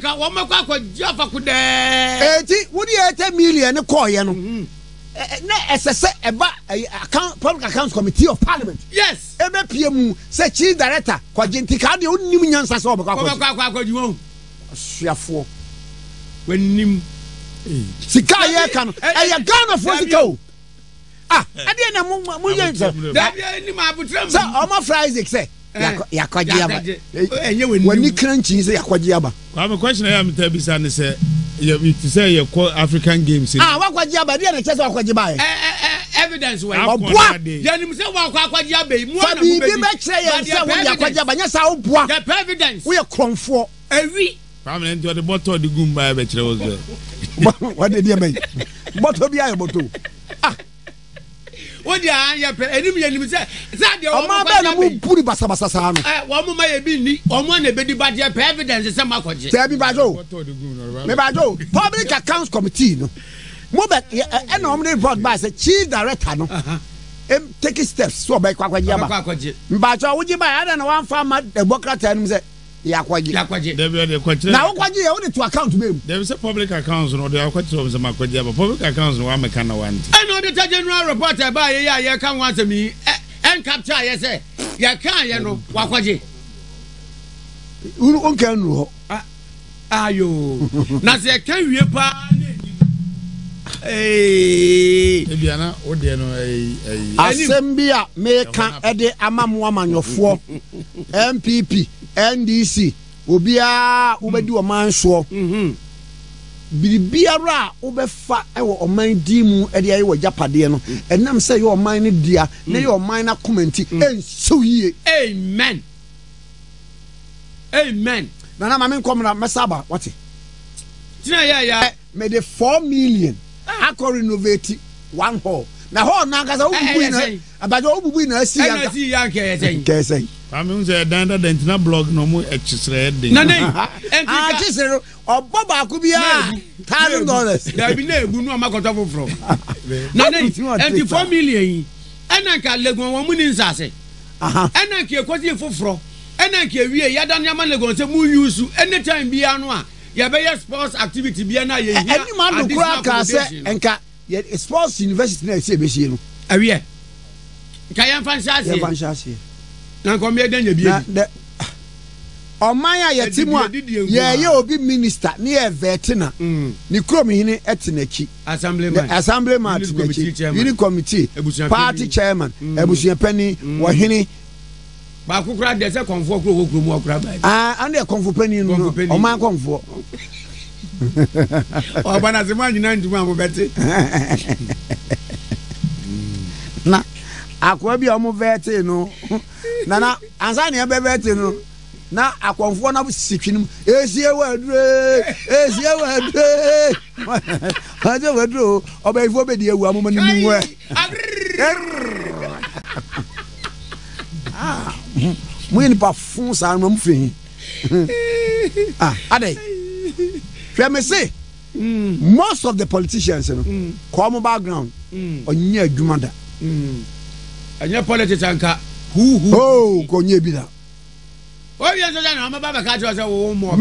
can one more cock with Jaffa could would you 80 million a coin? As I said about account public accounts committee of parliament. Yes, MPM said chief director, Quagentica, the only unions I saw because you won't. Shafo when Nim Sicaya can a gun of what you go. Ah, I didn't know more young. So, all my fries, except Yakajaba. And you when you crunchy, say Yakajaba. I have a question. I am Tabisan, say, you say you call African games. Ah, what Jabba, the other chest of Wajibai. Evidence where I'm what? You say Wakajabi, what you make say, and say, Yakajaba, yes, I'll walk up evidence. We are come for every. Prominent to the bottle of the Goomba, which was there. What did you make? Bottle be able to. What public accounts committee no normally brought by the chief director no take steps so by I don't know one farmer democrat and say now to account me. There is a public accounts no the public accounts no am can want. I know the general reporter by here can want me and capture here say you can you know wakwaje. Un can no. Ayo. Na say can we pa eh Ebiana o de no Asembia make can ede amamwa manyofo NPP NDC obia obedi oman so bibiara obefa ewo oman di mu e de ayo japade no enam say yo oman ne dia na yo oman na commenti enso ye amen amen nana ma men komra mesaba wati tina ya me de 4 million akọ renovate one hall na hall na kaza obubu na abajo obubu na si ya kese I mean, they are blog no more exercise. No, $1,000. There be no good no from. No, 24 million. And I can let 1 woman in Sassy. And I can cause you for fraud. And I can be a Yadanaman go to move you to any time Bianoa. Yabaya sports activity Biana. Any man who crackers and cat yet sports university next year. A year. Kayan Fanchassi. Na kombe den ye bi omanya ye timu a ye obi minister ne ye vetina ni krom hini etinachi assemblyman ni committee party chairman ebusuye pani wo hini ba kokura de se konfo kro wo kromu okura ba and e konfo pani no oman konfo obana se manyu na nduma bo beti na akwa bi omo veti no Nana, answer your baby. No, now I come for now. Sitting, is your word? Is your word? I don't want to obey for the dear woman. Ah, when perfumes are muffin. Ah, are they? Let me say, most of the politicians come background on your Jumanda and your politics anchor. Oh, Konyebida. Oh, yes, I'm about to catch us a woman.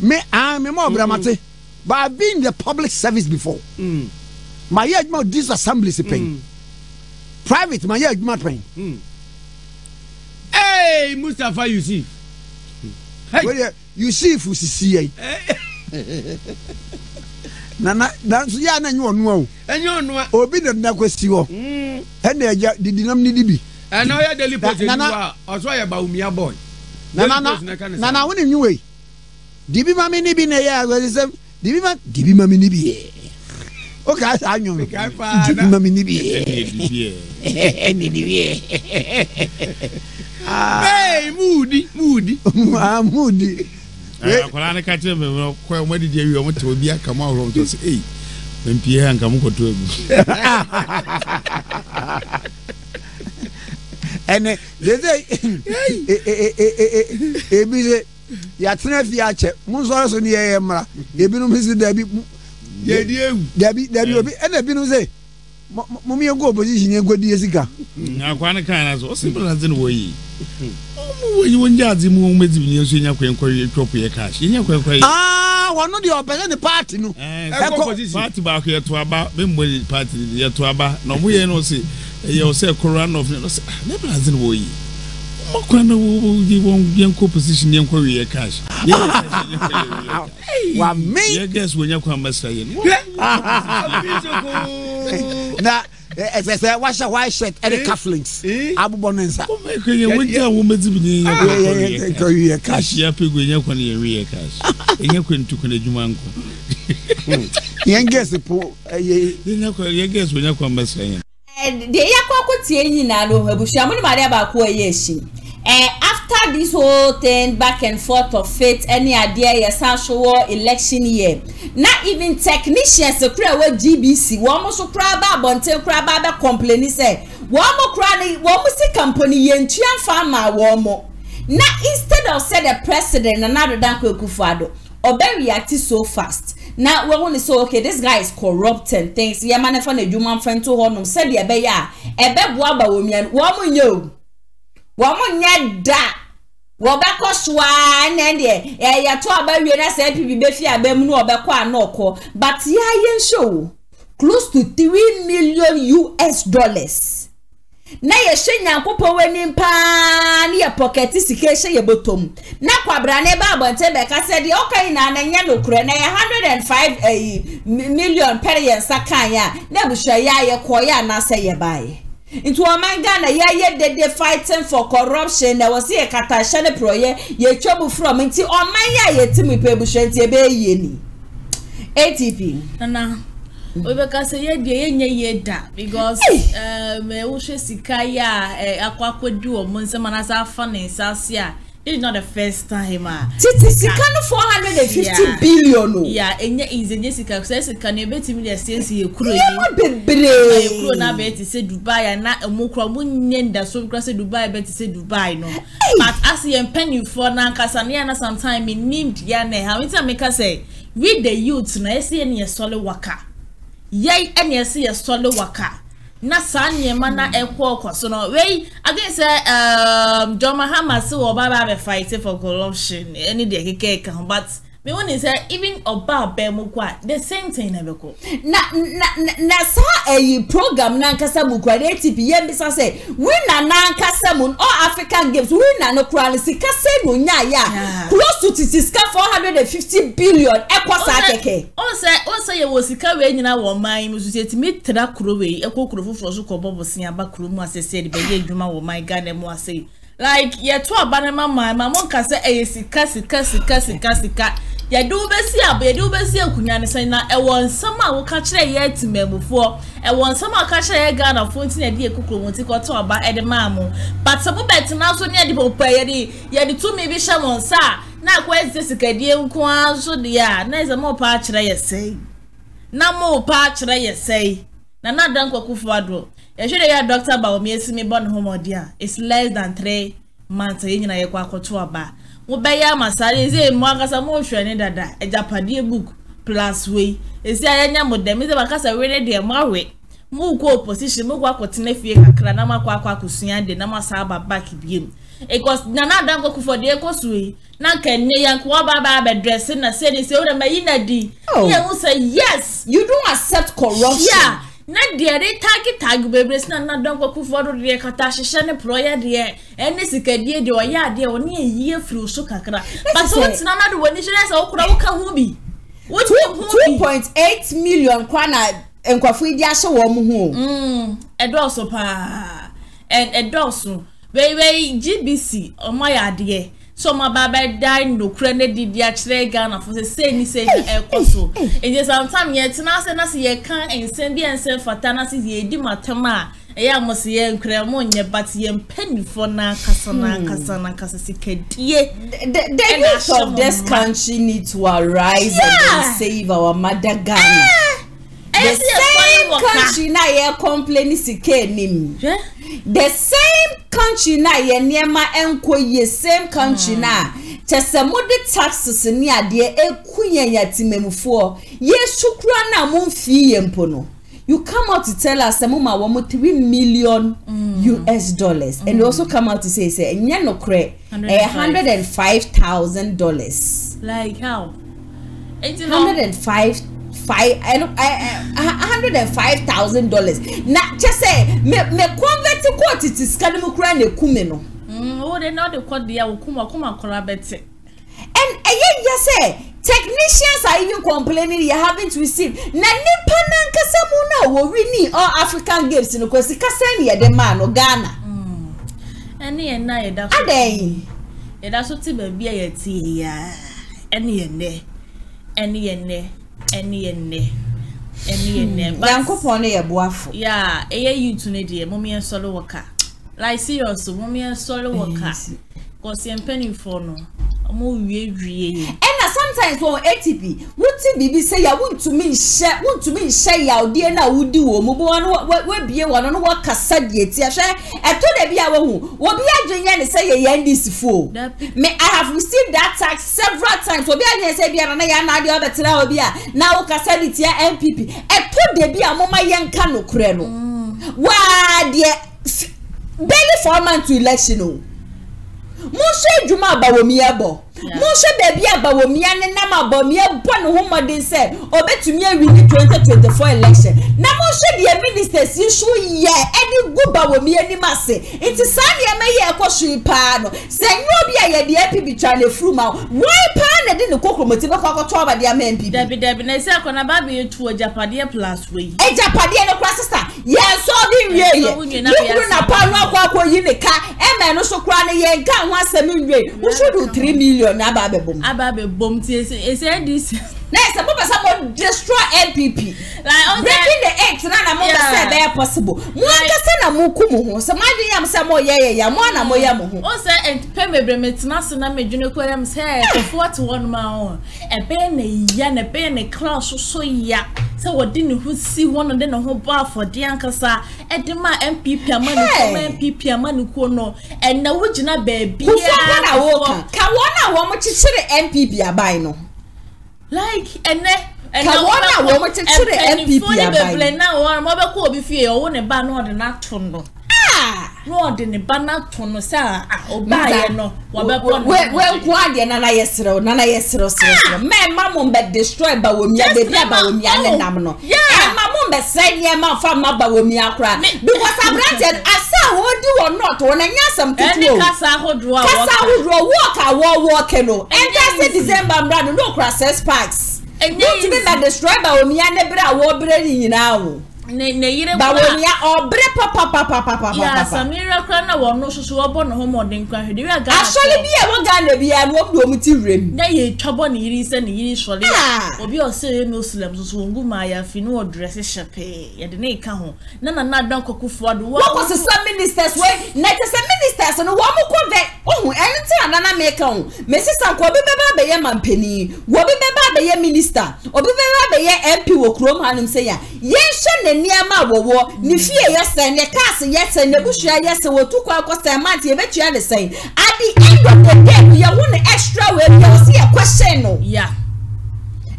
Me, I'm a more dramatic, but I've been in the public service before. My yard, my disassembly is paying. Private, my yard, my pain. Hey, Mustafa, you see. Hey, you see if you see it. Nana, that's Yana, you know, and you know, obedient that question. And they did not need to be. And now you're daily posting. Nana, I saw you Bawumia boy. Nana, when you way, Dibi mami ni bi ne ya. Dibi mami ni bi. Okay, I know. Dibi mami ni bi. Ni bi. Hey, moody. I'm moody. I'm catch him. When did you want to be? Come out from us. Hey, when Pierre and Kamuko to. And they say, yourself, Koran of never has in way. What kind of young composition, young career cash? Well, me, I guess when you come, Messiah. White shirt, any cufflinks. Abu Bonanza. After this whole thing back and forth of faith, any idea your election year, not even technicians to create with GBC. One more so crabba, bonten crabba complaining say one more crabby, one more see company and farmer one more. Now instead of say the president Nana Addo Dankwa Kufuor or be reacting so fast. Now we want to say okay, this guy is corrupt and things. Yeah, man, if a human friend to hold him, say the abeya, ebe boaba woman, one more Wamu nyada wabako shwa nende ya toa bawe na NPP befi abemu wabako anoko but ya yensho close to $3 million na yeshe nyankupo weni mpani ya pocketi sikeshe yebotomu na kwa brane babo ntebe kasedi oka inananya nukure na ya 105 million per yensa kanya nebusha ya yekoya nasa yebaye into a man Ghana, they fighting for corruption. There was a catastrophe project. Ye trouble from into a man ye team people shanty be yeni. ATP. Nana, we because ye da because me ushe sikaya akwa kudu o monse manasa finance asia. It's not the first time. It's 450 billion. Yeah, and is a Jessica says it can bet him the sense you could not be brave. Say Dubai and not a Mukra that so cross Dubai, bet say Dubai. No, but as he and you for Nankasaniana sometime in named Yane, how it's a make us say, read the youths, and I see any a solo worker. Yea, and you see a solo worker. Na sanye mana ekwo kwasono we against John Mahama say oba be fight for corruption any dey keke kan but me when is even oba be mu kwa the same thing na beko na sa a program na nkasa mu kwa ATP yem bisa say we na nkasa mu all African games we na no kwali sika say no nya ya close to sika 450 billion ekwosa keke on say ye wo sika we nyina wo man mu so yeti metra kuro we ekokuro foforo so ko bobosin aba kuro mu asese de be ye dwuma wo man Ghana mu asei like ye to abanema man ma monka say e sika ye do be si akunya ne say na e won sama wo ka kire ye atimebufo e won sama ka kire ye Ghana fo nti na de ekukro won ti ko to aba e de maamu but so bet na so ne de popa ye de to me bi sha won sa na kwese sika die nko aso de a na ze mo pa kire ye sei na mo pa kire ye sei na na dan kwa kufuado ye hwere ya Dr. Bawumia simi born home odia is less than 3 months ye nyina ye kwa koto aba Mubaya masari ze mwakasa mwushwene dada ejapadie book plus way isi ayanya modemi ze wakasa wene de mawe muko opposition muko akotine fie kakra na makwa akwa kusunyande na masaba back game because Nana Addo Dankwa Kufuor de ekosui na kenye yankwa baba bedressing na say ni se wona mayina di ye who say yes you don't accept corruption yeah na dia de tag bebres na Nana Addo Dankwa Kufuor de katasheshe ne proye de ene sikadie de oya de oni eyi afru so kakra but so Nana Addo woni jere sa okura wo ka hobi 2.8 million kwana enkwafo idi ahye wo mu hu edoso pa and edoso we GBC omayade so my baba die no crane did ya kire Ghana for say ni say ekoso eje sometime yet na say na say ye kan ensen bi ensen fatana say ye di matam a e ya mo say nkra mo nye but ye mpanifo na kasa sikadie the youth of this country need to arise and save our mother Ghana. The same country na ye complain sike nim. The same country na ye niema enko ye same country na chesemode taxes ni ade ekuyen yatimemfo ye shukura na monfi ye mpono. You come out to tell us mama wo $3 million US dollars and you also come out to say enya nokre $105,000 like how 105,000 dollars. Na chese me convert court it is kanu kura na kume no. Oh they not the court dia wo kuma korabete. And eye say Technicians are even complaining you haven't received. Na nipa nankasa mu na wo wini all African games no kwesi kasa ne ye de man no Ghana. Ene na ye da. Adan. Ye da so ti ba bia ye ti ya. Ene ye ne. Yankopon ye boafo. Yeah, eye you to ne de mommy en solo worker. Like serious mommy en solo worker. Cause em penny for no. And sometimes for ATP, what TBB say, ya want to me share, want to me share your dear now, would do, what be one what Cassad yet, I told a Bia who, what be a Junior say a NDC fool. May I have received that tax several times for Bian say Biana and the other Telabia, now Cassadity MPP, and put the Bia Mama Yankano Creno. Why, dear, barely 4 months to election. Monsieur Juma Bawumia bo. Monsieur Baby Bawumia ne na ma Bawumia born homodin say obetumia win 2024 election. Na monsieur the ministers issue ye any go Bawumia ni ma se. Iti san ye me ye akohwe pa no. Senyo bia ye de APB twa ne fru ma. Why pa na de ne kokromoti be kwakoto abade ama MPP. Debi na se akona ba be tu Japade plus we. Japade no kwa sister. Yes so bi ye. You na pa no akwa yi ne ka. E me no so kra ne ye nka ho asemi we. Wo should 3 million Ababe bomb. It's NDC. Next, I'm going to destroy NPP. Like breaking the eggs, and I'm going to say they are possible. So what didn't who see one and then a whole bar for the Ankasa and the MPP man who no and the would not baby. Kawana woman to see the MPP abino. Like and Kawana woman to see the MPP now or mother could be fear or one a ban or the natural. Ah, no, the banana tunnel, sir. Obey no. Well, Guardian, Nana Yesro. Man, Mamma, but destroyed by Womia, the Babawomia, and Namno. Yeah, Mamma, but send Yama from Babawomia cry. Because I'm granted, I saw what do or not, when I know something. Casa would walk, and that's the December, and no crosses parks. And you didn't have destroyed by Womia, never war breading now. Yes, a miracle. No one knows who are born home or then cry. I shall be a one guy, be a walk to material. Nay, trouble needs and years for you. Or be your say no slums who go my affinal dresses chape. Yet the name come home. Nana Addo Kufuor. What was the sub ministers way? Not the sub ministers and a woman convert. Oh, and Nana make home. Mrs. Uncle Beba be a man penny. Wobby Beba be a minister. Or Beba be a MP will crumb and say, yes, Niama wo ni fie yesen ne kaase yesen ne bushua yesen wo tu kwa kwase mate ye betua the same at the end of the day you want extra way you see a question no yeah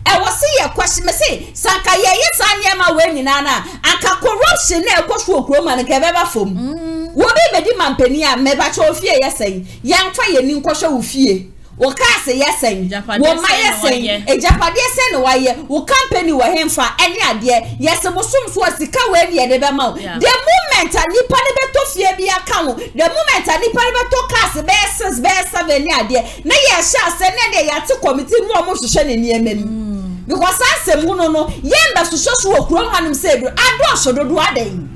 I was see a question me say sanka ye yesa niama we nyina na aka corruption na ekofu okroma ne ke beba fom wo be di mampani a me ba cho fie yesen yanfa ye ni nkohwe wo fie wo kaase yesen wo ma yesen ejapade yesen no waye wo company wo hemfa ene ade yesen bo somso asika wo ene de be ma the moment ani pa ne beto fie bi aka wo the moment ani pa ne beto kaase be sense be seven ade na ye sha se ne de ya te committee mu omo hwehwe ne niamem because asem wo no ye mba sososo wo krom hanim se do ado sododo adan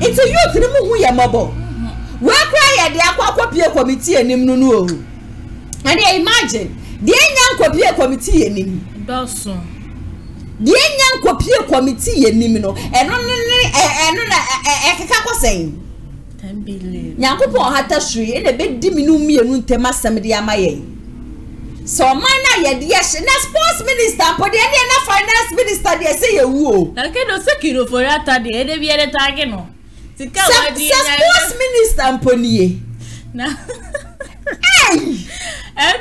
into youth ne mu hu ye mabo we cry ye de akwakopie committee enim no no and they imagine the Enyan committee enim. Dawson. The Enyan committee enim no. Eno na saying. 10 billion. Nyankopon hata suri e na be di minu mienu ntema samde amaye. So man na ye de na sports minister for the na finance minister dey say ye wo. Na ke do security for ata dey e dey be dey target no. Tika wadi na sports minister mponiye. Na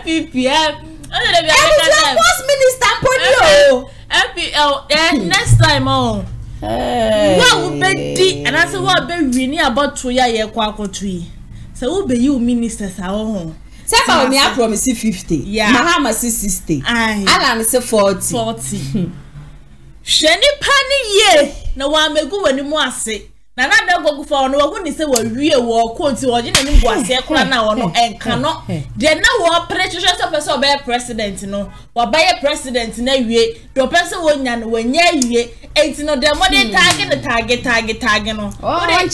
MPPM. First minister, next time on. What would be and I said what be winning about 2 years quacko. So who be you ministers at home? Sepa me I promise 50. Yeah. Mahama 60. Alan say 40. Shani pani ye. No one may go any more say. Nana Addo Kufuor no who ni say we wie wo ko nti wo jina ni go ase kura na wo no enka no de na wo person be president no wo ba ye president na wie do person wo nya no wanya wie enti no de modern target no one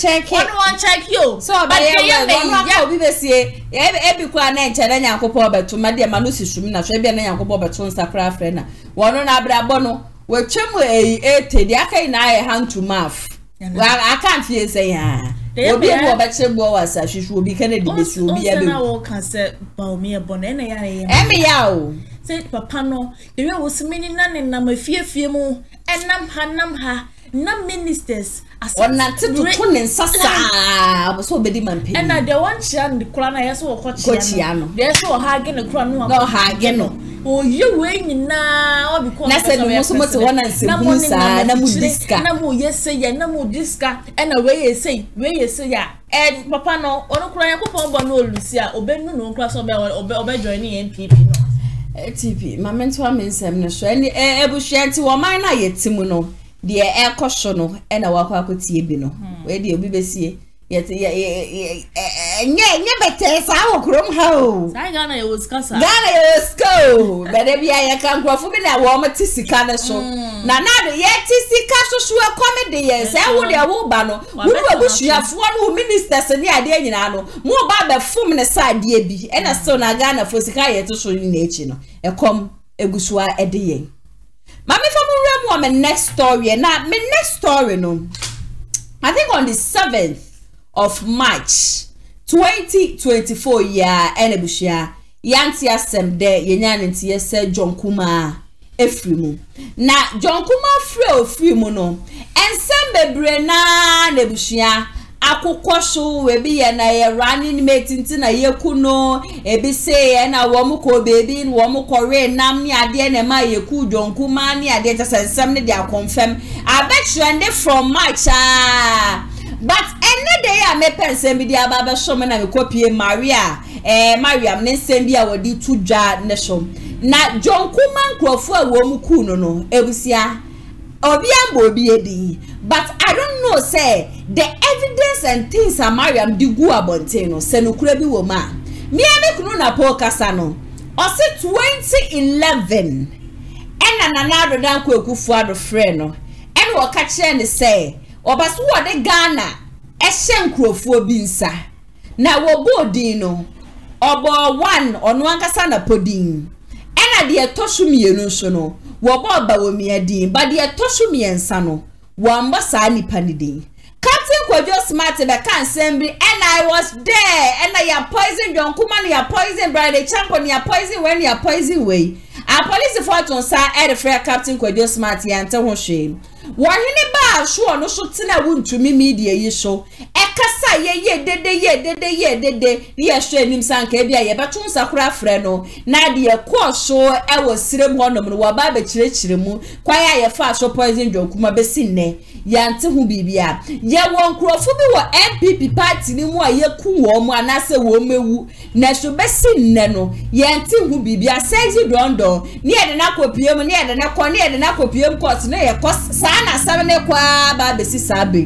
check you so ba ye ya obi be sie e bi kwa na enche na nyankopɔ beto ma de ma no sisum na hwe be na nyankopɔ beto nsakra afre na wo no na abrabɔ no we twemu ete de akai na ye hand to mouth. Well, I can't feel say ah. Obi mo ba chebo wa sa hwehwe obi kana di besi obi ya be. O kan say Bawumia bona na ya ye. Emi ya o. Say papa no, the way we simini na ne na mafiefie mu, enam ha na ministers as on na to tunin sasa. So be di man pe. And na the one chia ne kura na yeso wo kochia no. There so ha ge ne kura no ha ge no. Oh, you win now because I said, most of one and say, no more, yes, say, and away, say, and papa no, or no cry, no, Lucia, obey no class obey joining NPP. ATV, my mentor means I'm not sure any air bush to a mine. I yet Timono, the air caution, and I walk up with Tibino. Where do you be see? Yet, yeah, I will how. Ghana was go, but if I can't go for me, I warm a tissy canna show. Now, yet tissy castle show a comedy, yes, I would a woman. We wish you have one who ministers and the idea in Anno, more about the fumin aside, dear be, and a son a Ghana for Sikaya to show in nature, a com a gusua a day. Mammy from a woman next story, and not my next story, no. I think on the 7th. Of March 2024 ya enebushia yanti asem de yenya nti yesa John Kumah efrimu na John Kumah free ofrimu no ensem bebre na nebushia akokɔ so we bi ye na ye running mate nti na ye ku no e bi se ye na wo mu ko baby wo mu ko re nam ni ade na ma ye ku John Kumah ni ade tsensem ne de akonfem abetwe nde from March but any day I may person be the ababa showman and copy Maria Mariam Nesembia will do two jar nation. Now John Kumah Kufuor Womukuno no Ebusia Obiambo Biedi. But I don't know say the evidence and things are Mariam di gua bonteno senukrebi woma. Me and Kununa Pokasano or say 2011 and Nana Addo Dankwa Kufuor freno and wakachene say Obasu wade Ghana eshen bi nsa na wobo dino obo one onu ankasa na podin ena de etosumienu so no wobo Bawumia din ba de etosumiensa no wamba sa nipa ni din Captain Kojo Smart be kan sembri and I was there and I poison John Kumah ya poison bride champion ya poison when ya poison way a police fortune sa e refere Captain Kojo Smart ya nte ho hwe wahene ba sure no so tena wuntumi media yi so e kasa ye dede ye hwenim sanka bia ye beto sakura frɛ no na de ye kɔ so e wo sirem ho no wa ba be kyerɛkyerɛ mu kwaya ye fa so poison John Kumah be sinne ya nte ho bibia ye won krofo bi wo NPP party ni mu a ye ku wo mu anase wo mewu na so be sinne no ye nte ho bibia sɛji dondo ni ye de na kopiem ni ye de na kɔ ni ye de na kopiem court na ye kɔ na sabene kwa ba besi sabe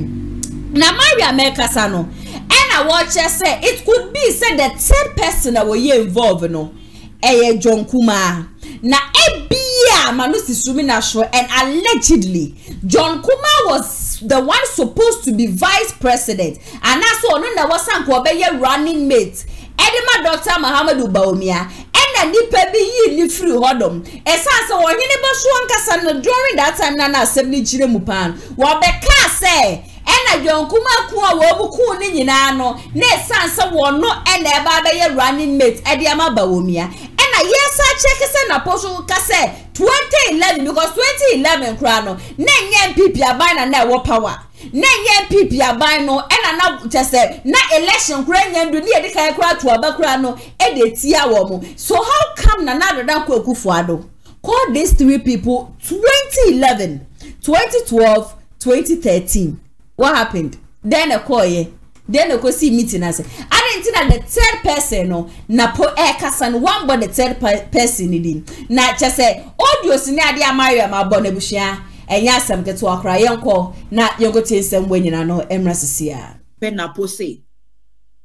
na Maria Meka sano and I watch say it could be said the third person that were involved no eye John Kumah na ebia manu sisumi na show and allegedly John Kumah was the one supposed to be vice president and also no na wasan ko be running mate edema Dr. Mahamudu Bawumia and the baby ni free hodom esanse wo hene ba so ankasa no during that time na na assembly jire mu pan wo be ka say and John Kumah kuwa wo ku ni nyina no na esanse wo no and e ba be running mate e de ma Bawumia and na yesa check say na poso ka say 2011 because 2011 kra no na nye NPP aban na na wo power na nye NPP aban no and na just say na election kra nye ndu ni e de kan kra to abakra no e de tia wo mo so how come Nana Addo Dankwa Kufuor call these three people 2011 2012 2013 what happened then a call ye then go see meeting as I didn't think that the third person no na po ekasan one but the third person ni na just say audio sini ade amari amabonebushia and yasam get to a cry uncle, not younger taste and when you know Emrassia. Penapose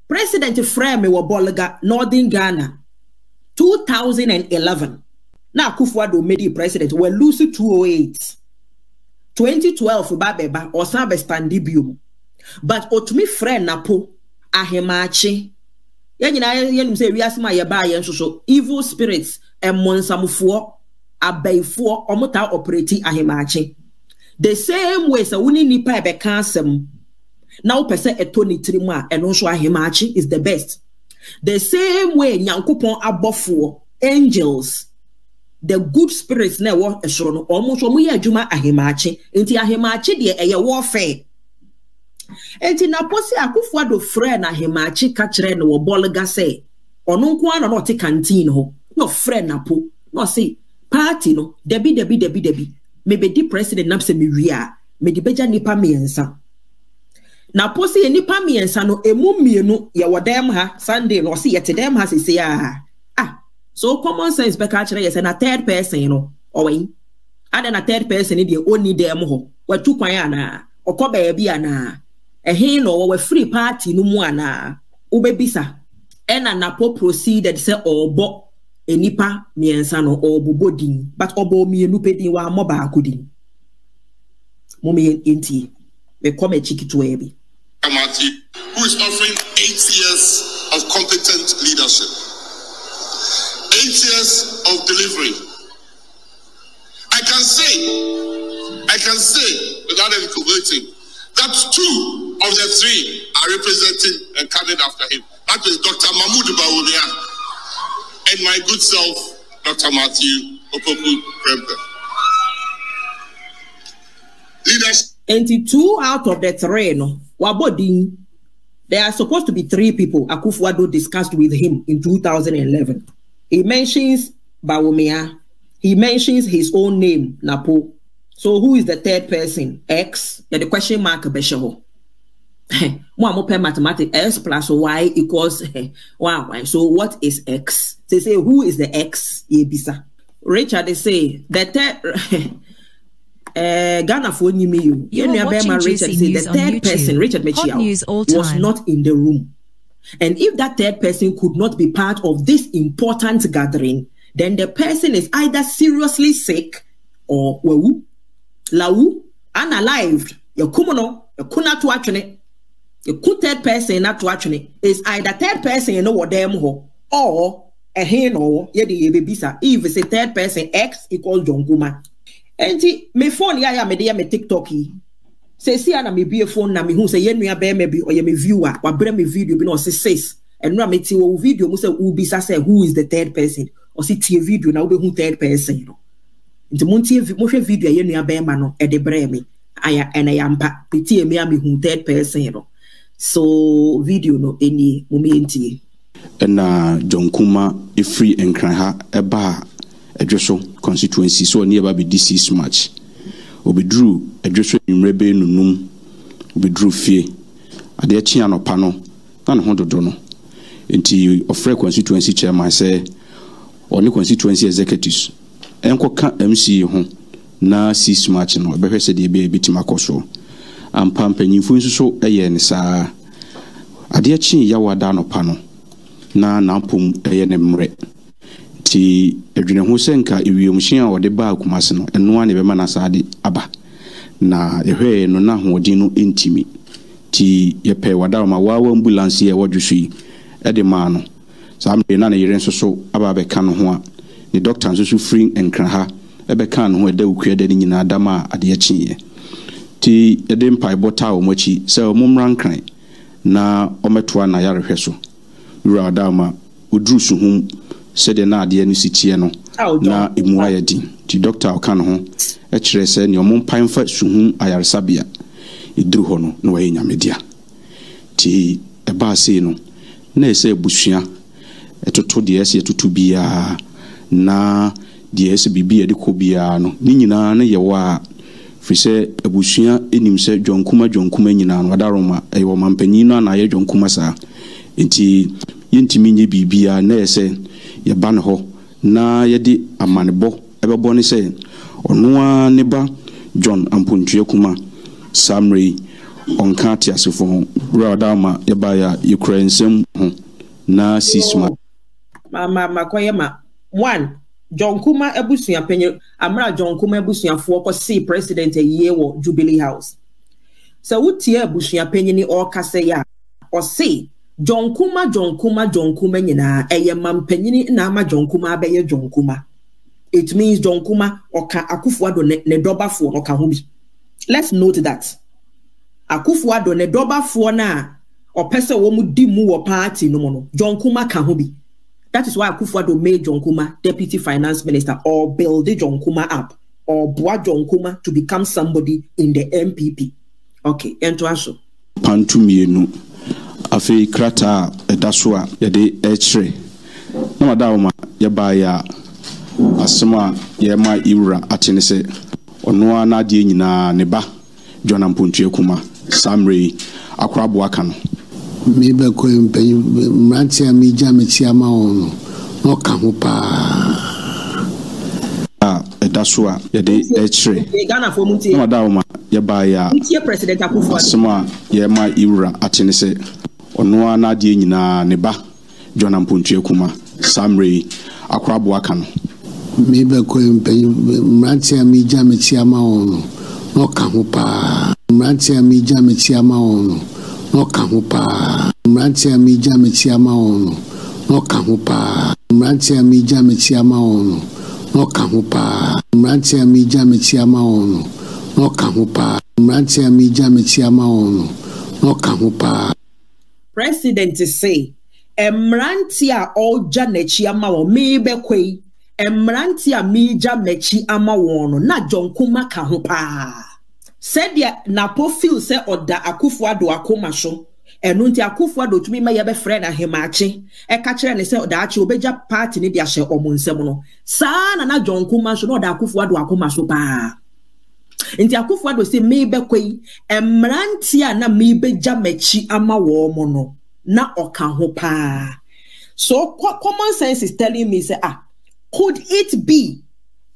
President Frame Wabolaga, Northern Ghana 2011. Now Kufuor made the president were Lucy 208. 2012 Babeba or Sabestandibum. But Otumi friend Napo Ahemachi. Yen say we ask my bayan so evil spirits and monsamufuo abeyfuo omota operate ahemachi. The same way so uni nipa be cansem. Now person etoni trima and also ahemachi is the best. The same way nyankopon abofo angels the good spirits na wo esoro no omo so moye adwuma ahemachi enti ahemachi de eye warfare. Enti na posi Akufo-Addo frɛ na ahemachi ka kyerɛ no wo bolga say ɔno nko ano no te canteen ho no frɛ na po no say party no debi maybe the president na sɛ me wia me de beja nipa miensa na posi ye nipa miensa no emu mienu ye wodam ha Sunday no say ye te dem ha sese ya ah so common sense be ka kyerɛ ye say na third person no ɔwɛn ada na third person ni de oni dem ho watu kwan ana ɔkɔba bi ana ehe no we free party no mu ana obebisa ena na po proceeded say obo enipa miensa no obobodin but obo mienu pedin wa moba akudin momi enti we come chikitu ebi Kumasi, who is offering 8 years of competent leadership, 8 years of delivery. I can say without equivocating that 2 of the 3 are representing and coming after him. That is Dr. Mahamudu Bawumia and my good self, Dr. Matthew Opoku Prempeh. Leaders. 2 out of the 3, no, Wabodin. There are supposed to be 3 people Akufo-Addo discussed with him in 2011. He mentions Bawumia. He mentions his own name, Napo. So who is the third person? X. Yeah, the question mark besho. Mo mathematics x + y = y. So what is X? They say who is the X? Yebisa. Richard, they say the third. Ghana for you. You are watching Richard say the third person, Richard Mechiao, was not in the room. And if that third person could not be part of this important gathering, then the person is either seriously sick or wewu. Lawu, unalived, your kumono, your kuna to atone, your ku third person not to atone is either third person you know what them ho or a hen or yedi yebisa. If it's a third person, X = John Kumah. Enti me phone ya me dey me TikTok yi. Say see ana me be phone na me hu say yenua be me bi o ye me viewer wa bre me video bi na o say says enura me ti wo video mu say wo bi say who is the third person o say tie video na wo be hu third person no. Nti mo tie mo hwe video yenua be ma no e de bre me aya ena yampa tie me am hu third person no. So video no eni mo me ntie ena John Kumah e free enkran ha e ba Adresso constituency so nearby be this much. Obedru address in Rebe Nunum Obedru Fee at the Chiano Pano, and $100. Until of free constituency chairman say only constituency executives. Enko can't MC home na 6 March and Obey said the baby Timacoso. And pumping influence so a yen, sir. At the Chin Yawadano Pano, na Nampum a re. Ti edwene ho senka ewiomhia a ode ba Kumasi no eno ane be ma na saade aba na ehwe no na hoodin no entimi ti ye pe wada ma wa ambulance ye wodwhwi e de ma no sa me na na yire nsoso aba be ka no ho a ni doctor nsoso free enkra ha e be ka no ho da okua da ni nyina dama ade ye chiye ti e de mpai bota o mochi se o mumrankran na ometoa na yarehwe so wura da ma odru su hum said na ade anu sitie no na emu ayadi ti doctor okan ho e kire se ne omon panfa suhun ayarsabia idru ho no na waye nyamedia ti eba sei no na ese busua etoto de ese etoto bia na de ese bibia de ko bia no ni nyina na yewa firi se abusua enim se John Kumah nyina no wadaroma e wo mampanyino na aye John Kumah sa enti yentimi nye bibia na ese ye ban ho na ye di amanebo ebe boni se onwa neba John Ampunchie Kumah Samri on Katia Sufon Radama Ebaya Ukraine Sem na sisma ma one John Kumah ebusuya penye amra John Kumah ebusuya fuoko si president ye wo Jubilee House. So utie ebusuya penye ni okase ya or si John Kumah John Kumah nyina eye mampenye na ama John Kumah abeye John Kumah. It means John Kumah oka Akufo-Addo ne doba fo oka hobi. Let's note that Akufo-Addo ne doba fo na or person wo mu di mu wo party no mono John Kumah ka hobi. That is why Akufo-Addo made John Kumah Deputy Finance Minister or build John Kumah up or brought John Kumah to become somebody in the NPP. Okay, and to answer. Pantumienu afi krata edaswa yede echre. Na madawoma yeba ya asema yema iwura atenese ono ana die nyina neba John Ampontua Kumah Samre akrabo aka no. Maybe coin pay Matia Mija Metiama no Kamupa. Ah, that's why the day Ghana for Muti, Madama, Yabaya, President Akufo-Addo, Sama, Yama Iura, Atenese, Onoana Dina Neba, John Ampontua Kumah, Samri, Akrabuakan. Maybe coin pay Matia Mija Metiama no Kamupa. Matia Mija Metiama. No Kamupa, Rantia Mija Metiamaono, no Kamupa, Rantia Mija Metiamaono, no Kamupa, Rantia Mija Metiamaono, no Kamupa, Rantia Mija Metiamaono, no Kamupa. President say, Emrantia all Janechiamao, maybe quay, Emrantia Mija Mechiamaono, not John Kumah Kamupa. Said ya napo feel se oda Akufo-Addo akoma so enunti Akufo-Addo tumi ma ye be friend ahimachi e ka kire ne se oda achi obeja party ne dia she omunsem no sa na na John Kumah so na oda Akufo-Addo akoma so pa nti Akufo-Addo se me be kwai emrantia na me beja machi ama wo mo no na oka ho pa. So common sense is telling me say ah, could it be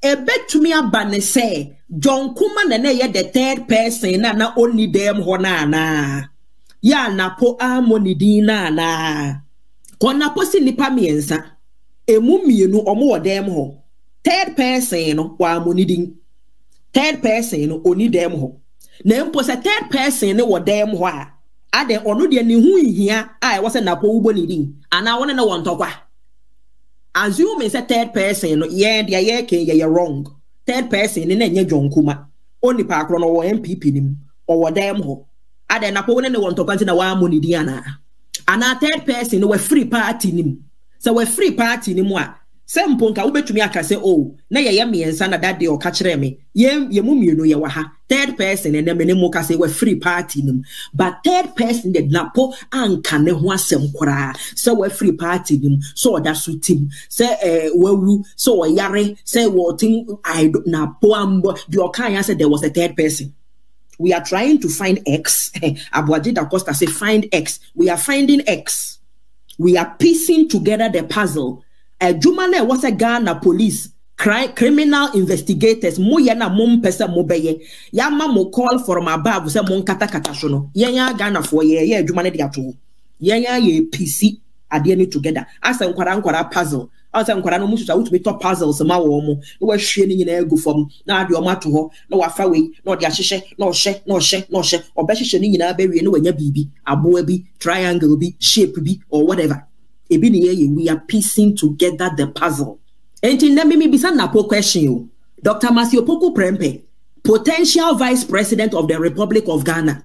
a bet to me abane say John Kumah nene ye the third person na na only them hona na ya na po amoni din na kona po si nipa miensa emu mienu omo wo them ho third person no wa amoni din third person no oni them ho na empo se third person ne wo them ho a ade ono de ne hu hia a e wo se na po ubo ni din ana wona na won tokwa assume se third person no ye de ye ken ye wrong. Third person in any John Kumah only park run or MPP nim or damn ho. I then opponent want to continue our money Diana. And our third person we free party nim. So we free party nimwa. Some punka ube to me aka say oh na ye yemi and sana that day or catch me. Ye mum you know ye waha. Third person and moka say we free party nim. But third person the napo and can sem kwara. So we free party nim. So that's with him. Say we so yare say wating I do na poambo your kanya said there was a third person. We are trying to find X. Abwajida Costa say find X. We are finding X. We are piecing together the puzzle. Jumale was a Ghana police, criminal investigators, Moyana Mum Pesa Mobeye, Yama mo call from above, say Mon Kata Katashono, Yanya Ghana for ye, Jumane Diatu, Yanya ye PC, Adiani together, as an Quarankora puzzle, as an Quaranomus out with top puzzles, Mawomo, no shining in ego from Nadioma to her, no Afaway, no Yashishe, no she, no she, no she, or Beshining in a berry, no a baby, a boy be, triangle be, shape be, or whatever. We are piecing together the puzzle. And in the me bisa napo question you, Dr. Matthew Opoku Prempeh, potential vice president of the Republic of Ghana.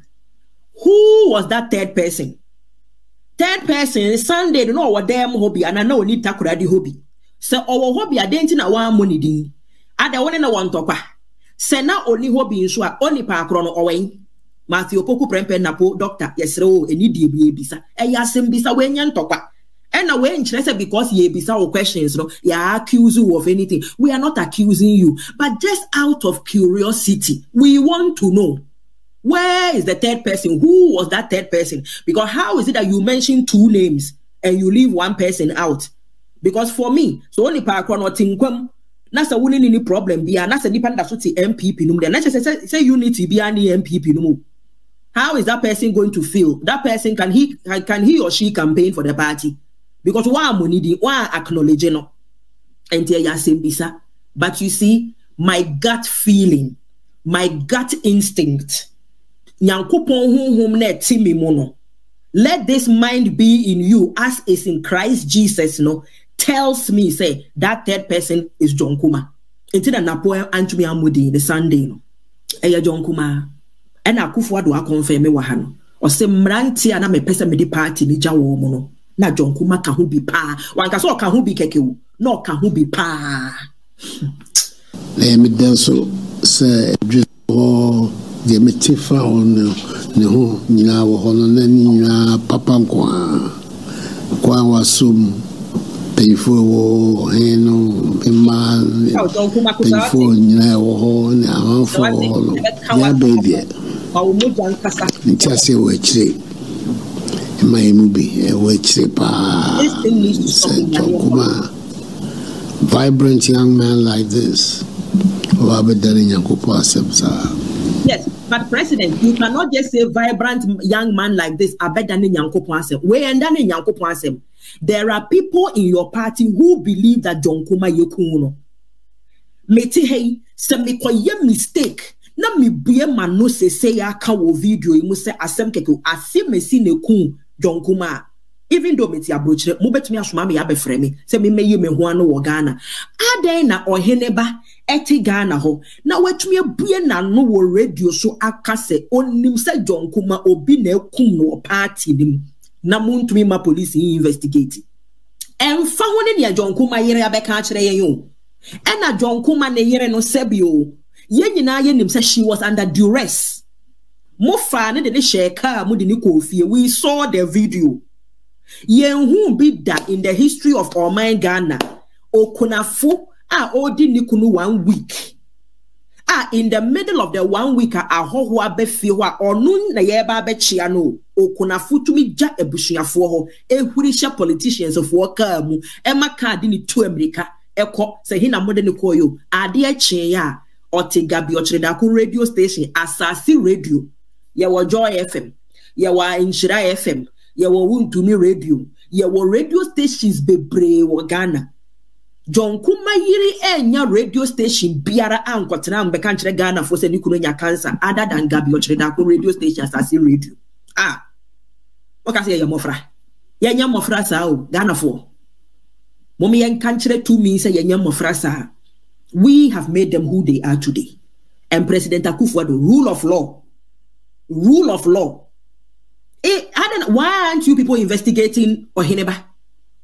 Who was that third person? Third person Sunday no know what damn hobby and I know need takura di hobby. So our hobby identity na one money din. Ada one na one topa. So na only hobby insua only pa krono owen. Matthew Opoku Prempeh napo doctor yesro eni di bisa. Eyasem bisa wenyan topa. And we're interested because you be our questions, no, you are accusing you of anything. We are not accusing you, but just out of curiosity, we want to know where is the third person? Who was that third person? Because how is it that you mention two names and you leave one person out? Because for me, so only paraquan or tinquem That's a winning any problem. Be that's a dependent that's what the MPP no. Then let's just say unity be any MPP no. How is that person going to feel? That person can he or she campaign for the party? Because why money the why acknowledging until you say bisa. But you see, my gut feeling, my gut instinct. Let this mind be in you as is in Christ Jesus. No, tells me say that third person is John Kumah. Until the Napoleon Antony Amudi the Sunday no, Eya John Kumah. And I kufu adu akonfirm me wahano. Or say mranti ana me person me di party ni jawo mo no. Na John Kumah kahu bi pa. Wankaso kahu bi kekewu. No kahu bi pa. Let me dance say just the metifa on the whole Nina Hononina Papankwa Kwawasum Payful Heno, a man Payful Nina Hon, a handful of baby. Our Mudan Cassa, just a wet tree. My movie, a wet tripper. Vibrant young man like this, yes. But President, you cannot just say vibrant young man like this. There are people in your party who believe that John Kumah yekuno. Meti hey, se me koye mistake. Na mi buye manu se se ya kawo video imu se asem keke asim mesi nekun John Kumah. Even though meti abrochre, mo betumi asuma me ya befremi. Se me meye me huano wo Ghana. Ade na oheneba. Eti Ghana ho na wetumi abue na no wo radio so akase onim se John Kumah obi na ekum no party nim na muntumi ma police investigate enfa ho ne ne John Kumah yere abeka akere yen yo e na John Kumah ne yere no sebio ye nyina ye nim se she was under duress mo fa ne de ne share car mo de ne kofie. We saw the video yen hu bi da in the history of our mind Ghana okunafo. Ah, odi nikunu 1 week. Ah, in the middle of the 1 week, ahohua befiwa onun na yeba bechiano. Okuna futumi ja ebushia fuho. Ehurisha politicians of worker mu. Emma cardini to America. Eko sehina modern koyo. Adia cheya. Otega biochredaku radio station. Asasi radio. Yewa Joy FM. Yewa Inshira FM. Yewa Wuntumi radio. Yewa radio stations bebre wa Ghana. John Kumah yiri enya radio station biara ankwatena mbeka nchire Ghana fose ni kuno nya cancer other than Gabi ochireda ko radio station asasi radio. Ah. Okase ya mofra. Ya nya mofra saa o Ghana fo. Momi yen kanchire to me say ya nya mofra saa. We have made them who they are today. And President Akufo-Addo, rule of law. Rule of law. Eh, I don't know, why aren't you people investigating Oheneba?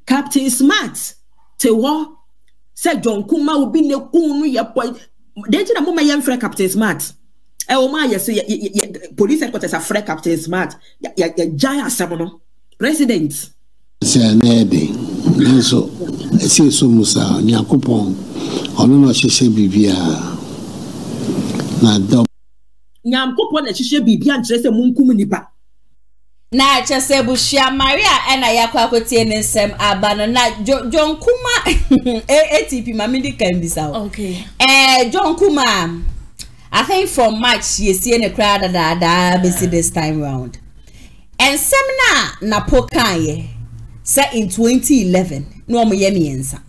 Captain Smart. Tewo said John Kumah will be ne kunu ya point. Then the moment I am free Captain Smart, I Oma yes police headquarters are free Captain Smart. Ya jaya samono president. It's an ending. So see so Musa Nyakopon. Ono no sese bibia na do. Nyakopon na sese bibia ntrese munkum nipa. Na chese bushia Maria ena yakwa kotie nsem abano na John Kumah ATP mamindi kambisa. Okay. John Kumah I think from March you see any crowd that busy this time round. And semna na pokaye say in 2011 no mo yemi ensa.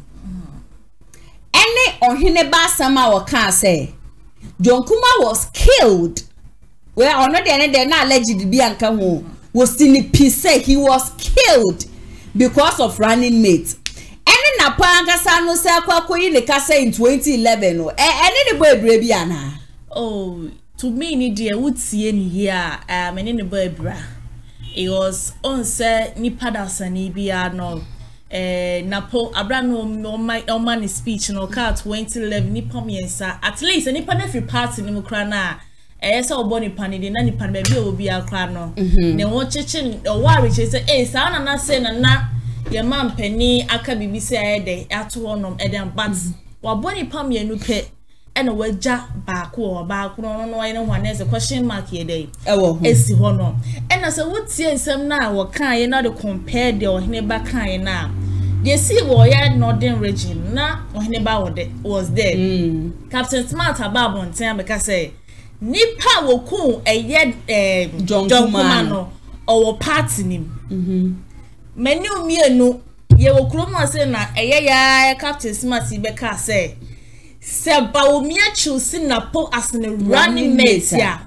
Any ohene ba sama wo kan say John Kumah was killed. Well or not there na alleged bi anka ho. Was still in peace. He was killed because of running mates. Any napanga sano se akoko yi nekase in 2011 no. Any the boy brave yana. Oh, to me ni dear would see any here. Any the boy bra. It was on se ni padasa ni biya no. Napo abrano no man speech no car 2011 ni pomiensa. At least any panefri party ni mukrana. Esa oboni panidi na ni panbebe obi akra no ne wo chichi owa riche se esa na na se na na ye ma mpani aka bibi se ede ato onom ede bats wa boni pam ye nu pe ene waja ba ku no no ye hwanese question mark ye dey ewo esi ho no ena se wotie nsem na wo kan ye na de compare de ohene ba kan ye na They see why northern region na Oheneba was there. Captain Smart about on time because nipa woku eye John Kumah no or party him. Many no ye wokroma say na eye ya Captain Smart ibeka say Bawumia choose na po as na running mate ya.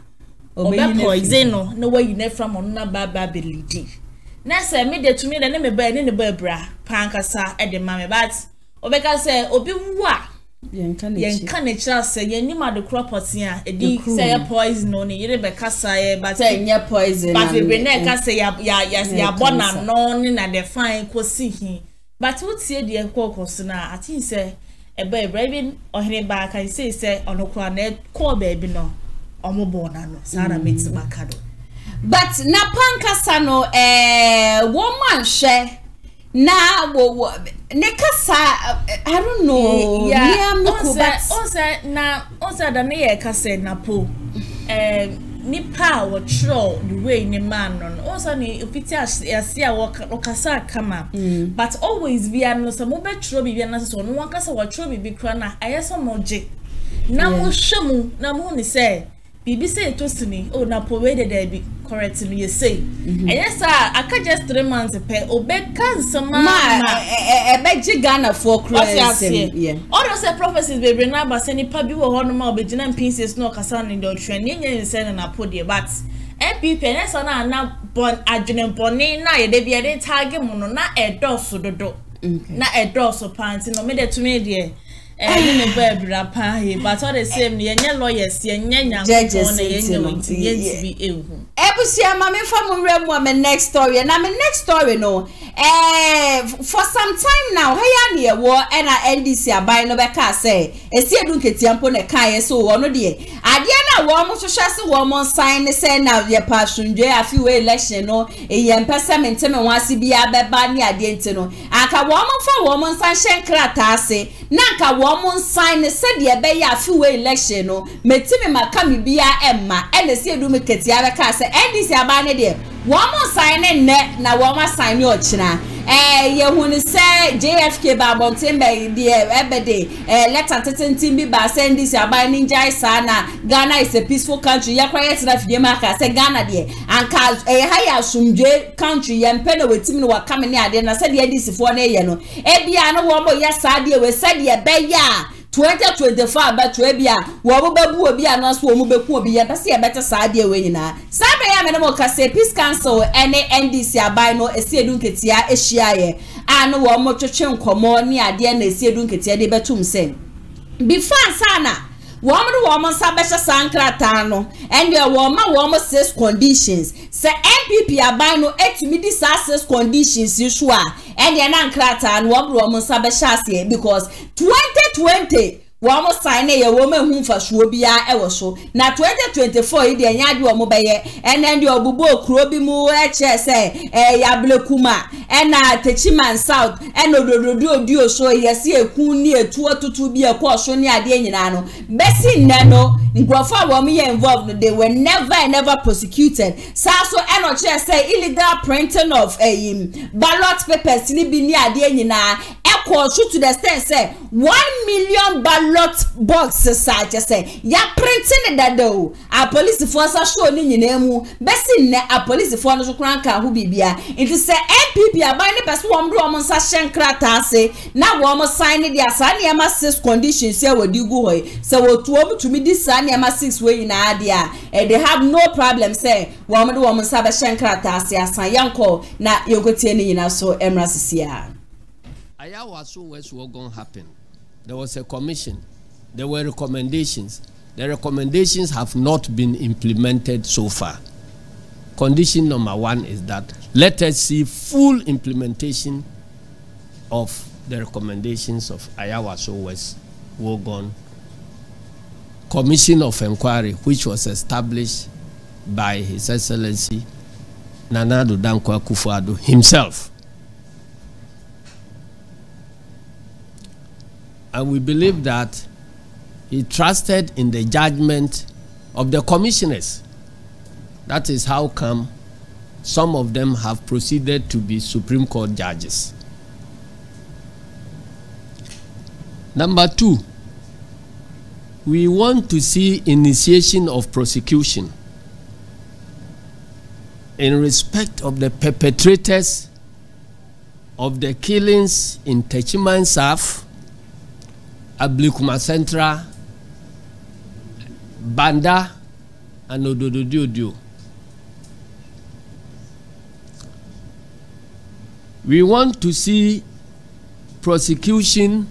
Obeko no way you ne from onuna baba belidi. Nessa me de to me the name by any bra pankasa at the mammy but Obeka say Obi wa Yen cannature say yen nima the crop or sia a deep say poison on ye becasa but ye poison but we beneka say ya bona non and the fine co see him. But what say the encocosina at him say a baby raving or him back I say on a crown call baby no or more born and Sarah meets Macado. But na pankasa no woman share na wo nekasa I don't know yeah onse na onse da ne ye kasa na po ni pa wo tro the way ni man no onse ni opita asia wo kasa kama but always be an no so mo be tro bi na so no wan kasa wo tro bi kra na ayeso mo je na mo hwemu na mo ni say bibi say to sini o na po we de da bi correctly you say and yes I can just 3 months per obeka nsama ebeji Ghana for Christ yeah all those prophecies be bring na say ni pa bi wo hono ma obejina pieces no kasa ni do twa ni nyen say na po de but NPP yes na na bon adwene boni na ye de bi e tag mu no na edoso dodo na edoso panti no me de to me de e no be bra pa he but all the same ye nyen lawyers ye nyen nyanko na ye nyen be ehu ebusia mama from remu my next story na my next story no for some time now here na ewo na NDC aban no be ka say esi edu ketiampo na kai so wo no de ade na wo mo hwehwese wo mo sign ne say na ye pasundwe afi we election no e ye mpese mente me wase bia beba ni ade nti no aka wo mo fa wo mo sign shen krata ase na aka wo mo sign ne say de be ya afi we election no metime maka me bia emma e na esi edu me ketia be ka say NDC abane de woman sign ne na woman sign your china ye huni say JFK ba bonten be de ebede let antetin bi ba say NDC abane ninja isa na Ghana is a peaceful country ya quiet na fie maka say Ghana de anka high asumdwe country ye mpene wetim no waka me ne ade na say NDC fo na ye no e bia no wo mo ye sa de we say de be ya 2024 but we bia wo bobu obi ananso wo mu beku obi ya bese ya bete saade we nyina sabe ya me no ka say Peace Council NDC aban no esi edu nketia ehia ye anu wo mo twetwe nkomo ni ade na esi edu nketia de betum se before sana woman sabesha sankratano and your woman 6 conditions. Say MPP abano 8 conditions usual and your nankratan woman sabesha say because 2020 woman sign a woman whom for Shubia ever so now 2024 the yard woman and then your bubo crobi mu HSA Yablo Kumah and Techiman South and Ododo Dio so yes ye kuni a 2 to 2 be a portion near the Enano. Bessie Nano Ngrofa Wamiya involved they were never and never prosecuted. Sasso and HSA illegal printing of ballot papers ni be near the Enina equal to the stand say 1 million ballot lot boxes such as say ya printing that though a police force show ni nemu besin ne a police force no kranka hu bibia into say MPP aban ne person wo mdo omo sashen krata say na wo mo sign the asane ma 6 conditions say we digu hoy say wo tuo mu tumi di sane ma 6 we na dia they have no problem say wo mdo omo sabashen krata say asan yanko na yogotie ni nyina so emrasisia Ayawaso West Wuogon happen. There was a commission. There were recommendations. The recommendations have not been implemented so far. Condition number 1 is that let us see full implementation of the recommendations of Ayawaso West Wuogon Commission of Inquiry, which was established by His Excellency Nana Addo Dankwa Kufuor himself. And we believe that he trusted in the judgment of the commissioners. That is how come some of them have proceeded to be Supreme Court judges. Number two, we want to see initiation of prosecution in respect of the perpetrators of the killings in Techiman South, Ablikuma Central, Banda, and Ododododio. We want to see prosecution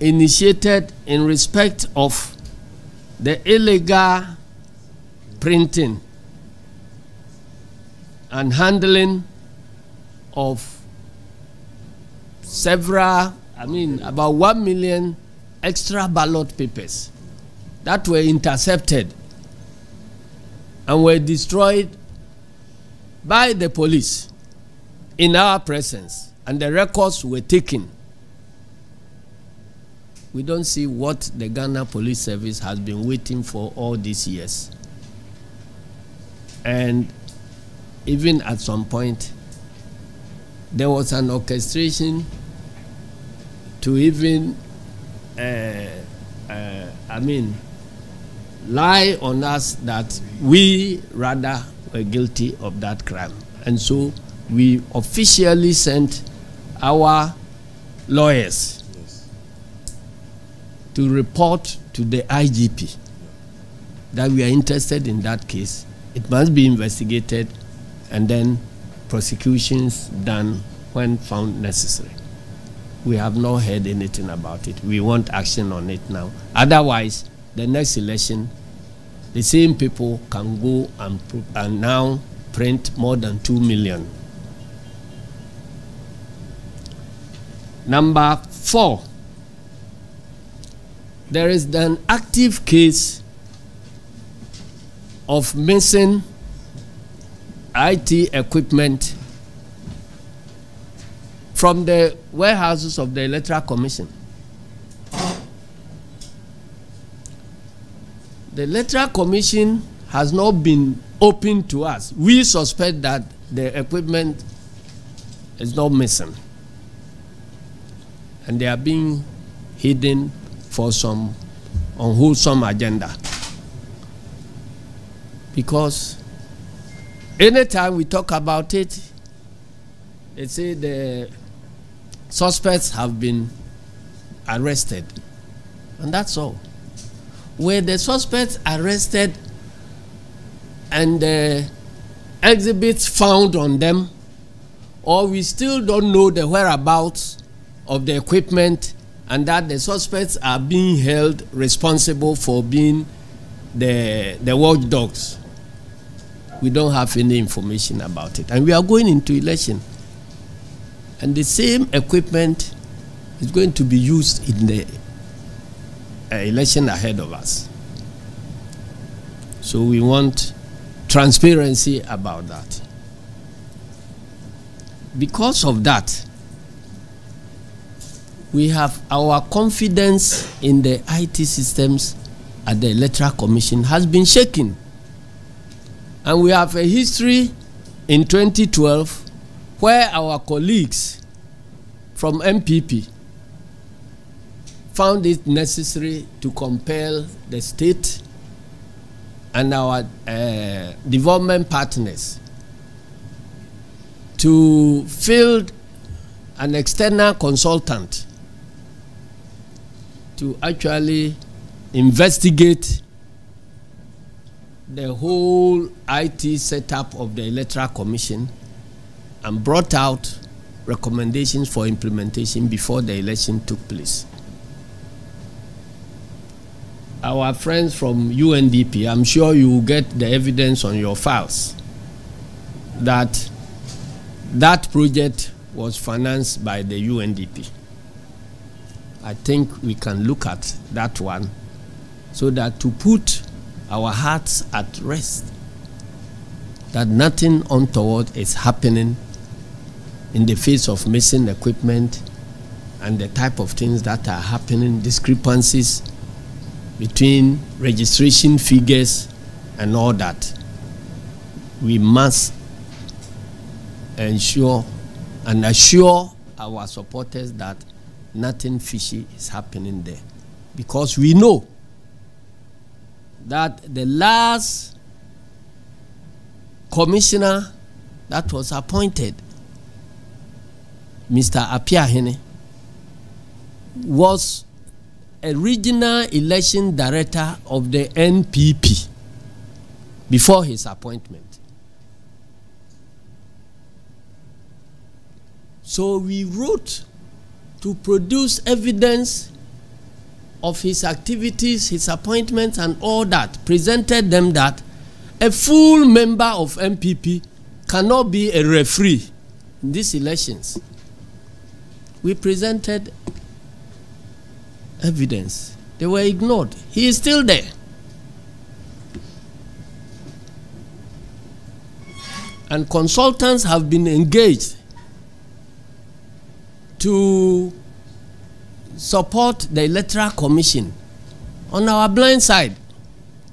initiated in respect of the illegal printing and handling of several, about 1 million extra ballot papers that were intercepted and were destroyed by the police in our presence, and the records were taken. We don't see what the Ghana Police Service has been waiting for all these years. And even at some point, there was an orchestration to even, lie on us that we rather were guilty of that crime. And so, we officially sent our lawyers to report to the IGP that we are interested in that case. It must be investigated and then prosecutions done when found necessary. We have not heard anything about it. We want action on it now. Otherwise, the next election, the same people can go and now print more than 2 million. Number four, there is an active case of missing IT equipment from the warehouses of the Electoral Commission. The Electoral Commission has not been open to us. We suspect that the equipment is not missing, and they are being hidden for some unwholesome agenda. Because anytime we talk about it, they say the suspects have been arrested. And that's all. Were the suspects arrested and the exhibits found on them, or we still don't know the whereabouts of the equipment, and that the suspects are being held responsible for being the watchdogs? We don't have any information about it. And we are going into election. And the same equipment is going to be used in the election ahead of us. So we want transparency about that. Because of that, we have our confidence in the IT systems at the Electoral Commission has been shaken. And we have a history in 2012 where our colleagues from NPP found it necessary to compel the state and our development partners to field an external consultant to actually investigate the whole IT setup of the Electoral Commission and brought out recommendations for implementation before the election took place. Our friends from UNDP, I'm sure you will get the evidence on your files that that project was financed by the UNDP. I think we can look at that one so that to put our hearts at rest that nothing untoward is happening in the face of missing equipment and the type of things that are happening, discrepancies between registration figures and all that. We must ensure and assure our supporters that nothing fishy is happening there. Because we know that the last commissioner that was appointed, Mr. Apiahene, was a regional election director of the NPP before his appointment. So we wrote to produce evidence of his activities, his appointments, and all that, presented them that a full member of NPP cannot be a referee in these elections. We presented evidence. They were ignored. He is still there. And consultants have been engaged to support the Electoral Commission on our blind side,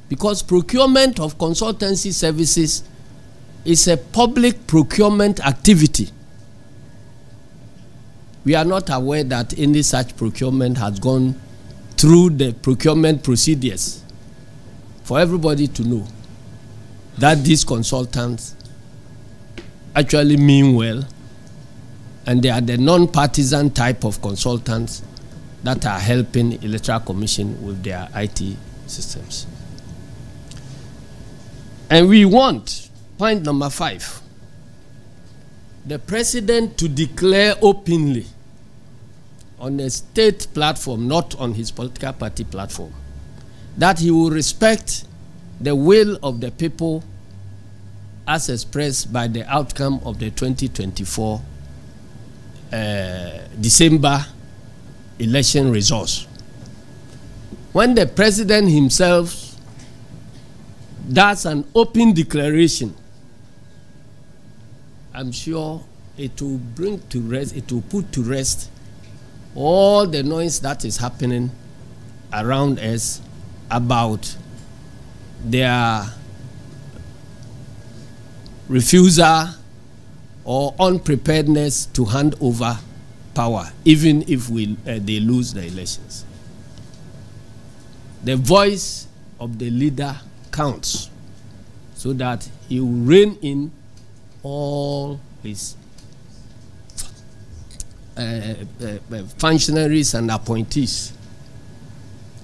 because procurement of consultancy services is a public procurement activity. We are not aware that any such procurement has gone through the procurement procedures for everybody to know that these consultants actually mean well, and they are the non-partisan type of consultants that are helping Electoral Commission with their IT systems. And we want, point number 5, the president to declare openly on a state platform, not on his political party platform, that he will respect the will of the people as expressed by the outcome of the 2024 December election results. When the president himself does an open declaration, I'm sure it will bring to rest, it will put to rest all the noise that is happening around us about their refusal or unpreparedness to hand over power, even if they lose the elections. The voice of the leader counts, so that he will rein in all his functionaries and appointees,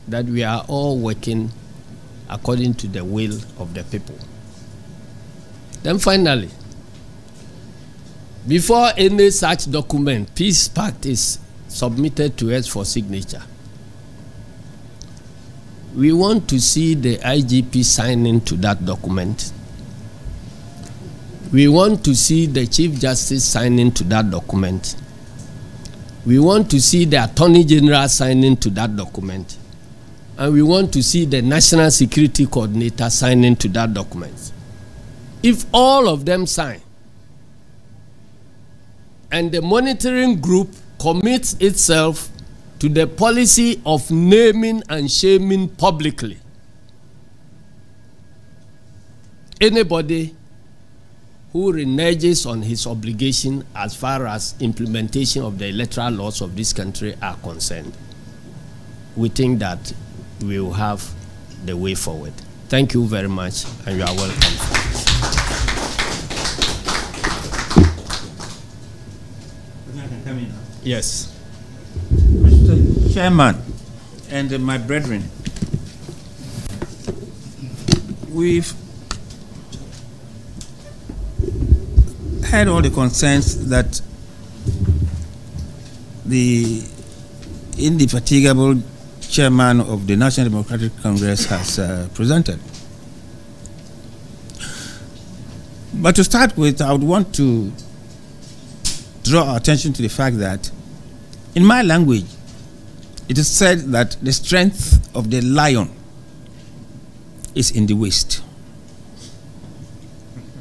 that we are all working according to the will of the people. Then finally, before any such document, peace pact, is submitted to us for signature, we want to see the IGP signing to that document. We want to see the Chief Justice signing to that document. We want to see the Attorney General signing to that document. And we want to see the National Security Coordinator signing to that document. If all of them sign, and the monitoring group commits itself to the policy of naming and shaming publicly anybody who reneges on his obligation as far as implementation of the electoral laws of this country are concerned, we think that we will have the way forward. Thank you very much, and you are welcome. Yes. Mr. Chairman and my brethren, we've had all the concerns that the indefatigable chairman of the National Democratic Congress has presented. But to start with, I would want to draw our attention to the fact that in my language, it is said that the strength of the lion is in the waist.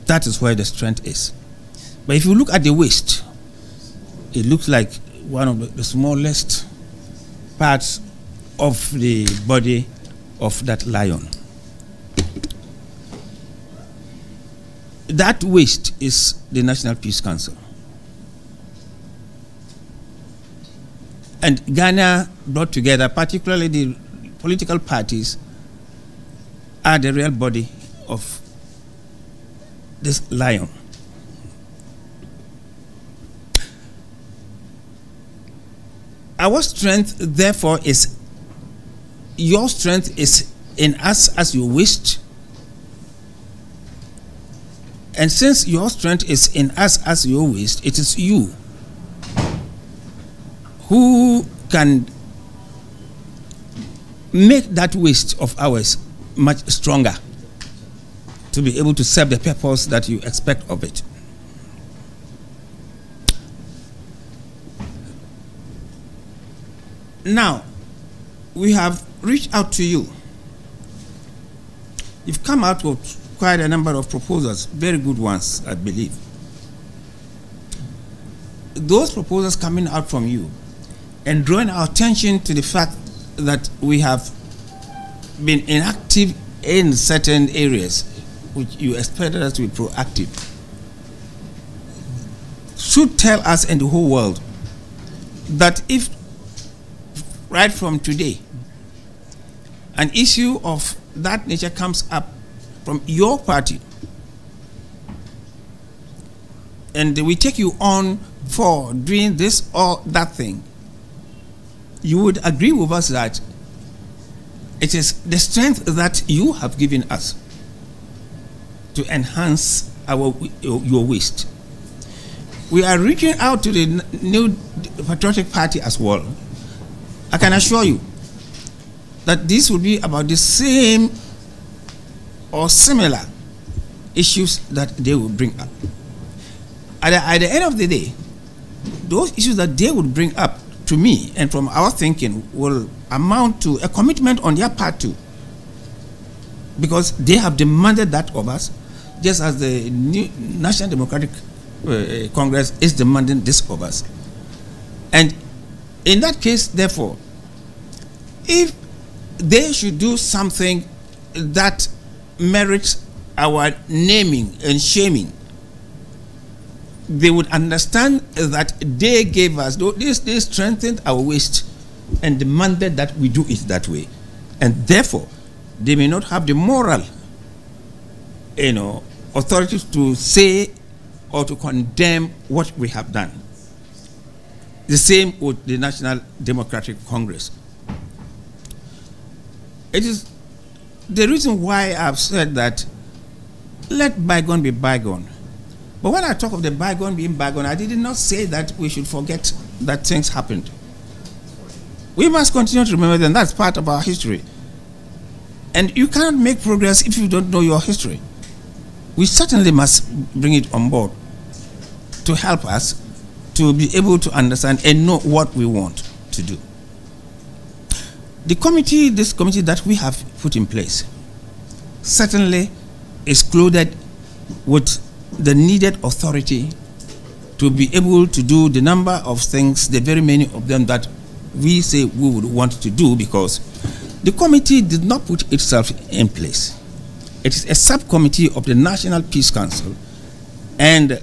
That is where the strength is. But if you look at the waist, it looks like one of the smallest parts of the body of that lion. That waist is the National Peace Council. And Ghana brought together, particularly the political parties, are the real body of this lion. Our strength, therefore, is, your strength is in us as you wished. And since your strength is in us as you wished, it is you who can make that wish of ours much stronger to be able to serve the purpose that you expect of it. Now, we have reached out to you. You've come out with quite a number of proposals, very good ones, I believe. Those proposals coming out from you and drawing our attention to the fact that we have been inactive in certain areas, which you expected us to be proactive, should tell us and the whole world that if right from today an issue of that nature comes up from your party and we take you on for doing this or that thing, you would agree with us that it is the strength that you have given us to enhance our, your waste. We are reaching out to the new patriotic party as well. I can assure you that this will be about the same or similar issues that they will bring up. At the end of the day, those issues that they would bring up to me and from our thinking will amount to a commitment on their part too, because they have demanded that of us, just as the new National Democratic Congress is demanding this of us. And in that case, therefore, if they should do something that merits our naming and shaming, they would understand that they gave us, they strengthened our waist and demanded that we do it that way. And therefore, they may not have the moral, you know, authority to say or to condemn what we have done. The same with the National Democratic Congress. It is the reason why I've said that let bygone be bygone. But when I talk of the bygone being bygone, I did not say that we should forget that things happened. We must continue to remember them. That's part of our history. And you cannot make progress if you don't know your history. We certainly must bring it on board to help us to be able to understand and know what we want to do. The committee, this committee that we have put in place, certainly is clothed with the needed authority to be able to do the number of things, the very many of them that we say we would want to do, because the committee did not put itself in place. It is a subcommittee of the National Peace Council, and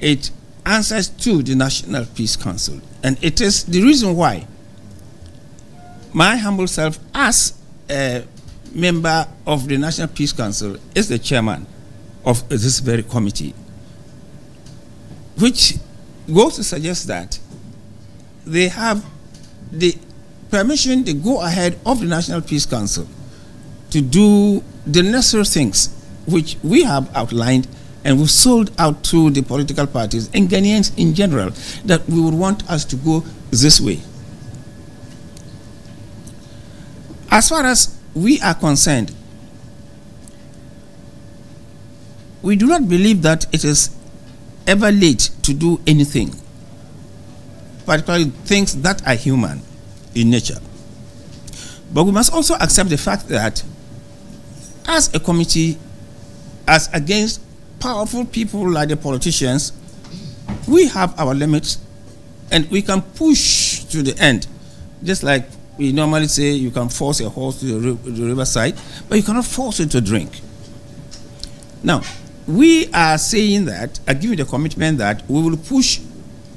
it answers to the National Peace Council. And it is the reason why my humble self as a member of the National Peace Council is the chairman of this very committee, which goes to suggest that they have the permission, the go-ahead of the National Peace Council to do the necessary things which we have outlined and we've sold out to the political parties and Ghanaians in general that we would want us to go this way. As far as we are concerned, we do not believe that it is ever late to do anything, particularly things that are human in nature. But we must also accept the fact that as a committee, as against powerful people like the politicians, we have our limits and we can push to the end. Just like we normally say, you can force a horse to the riverside, but you cannot force it to drink. Now, we are saying that, I give you the commitment that we will push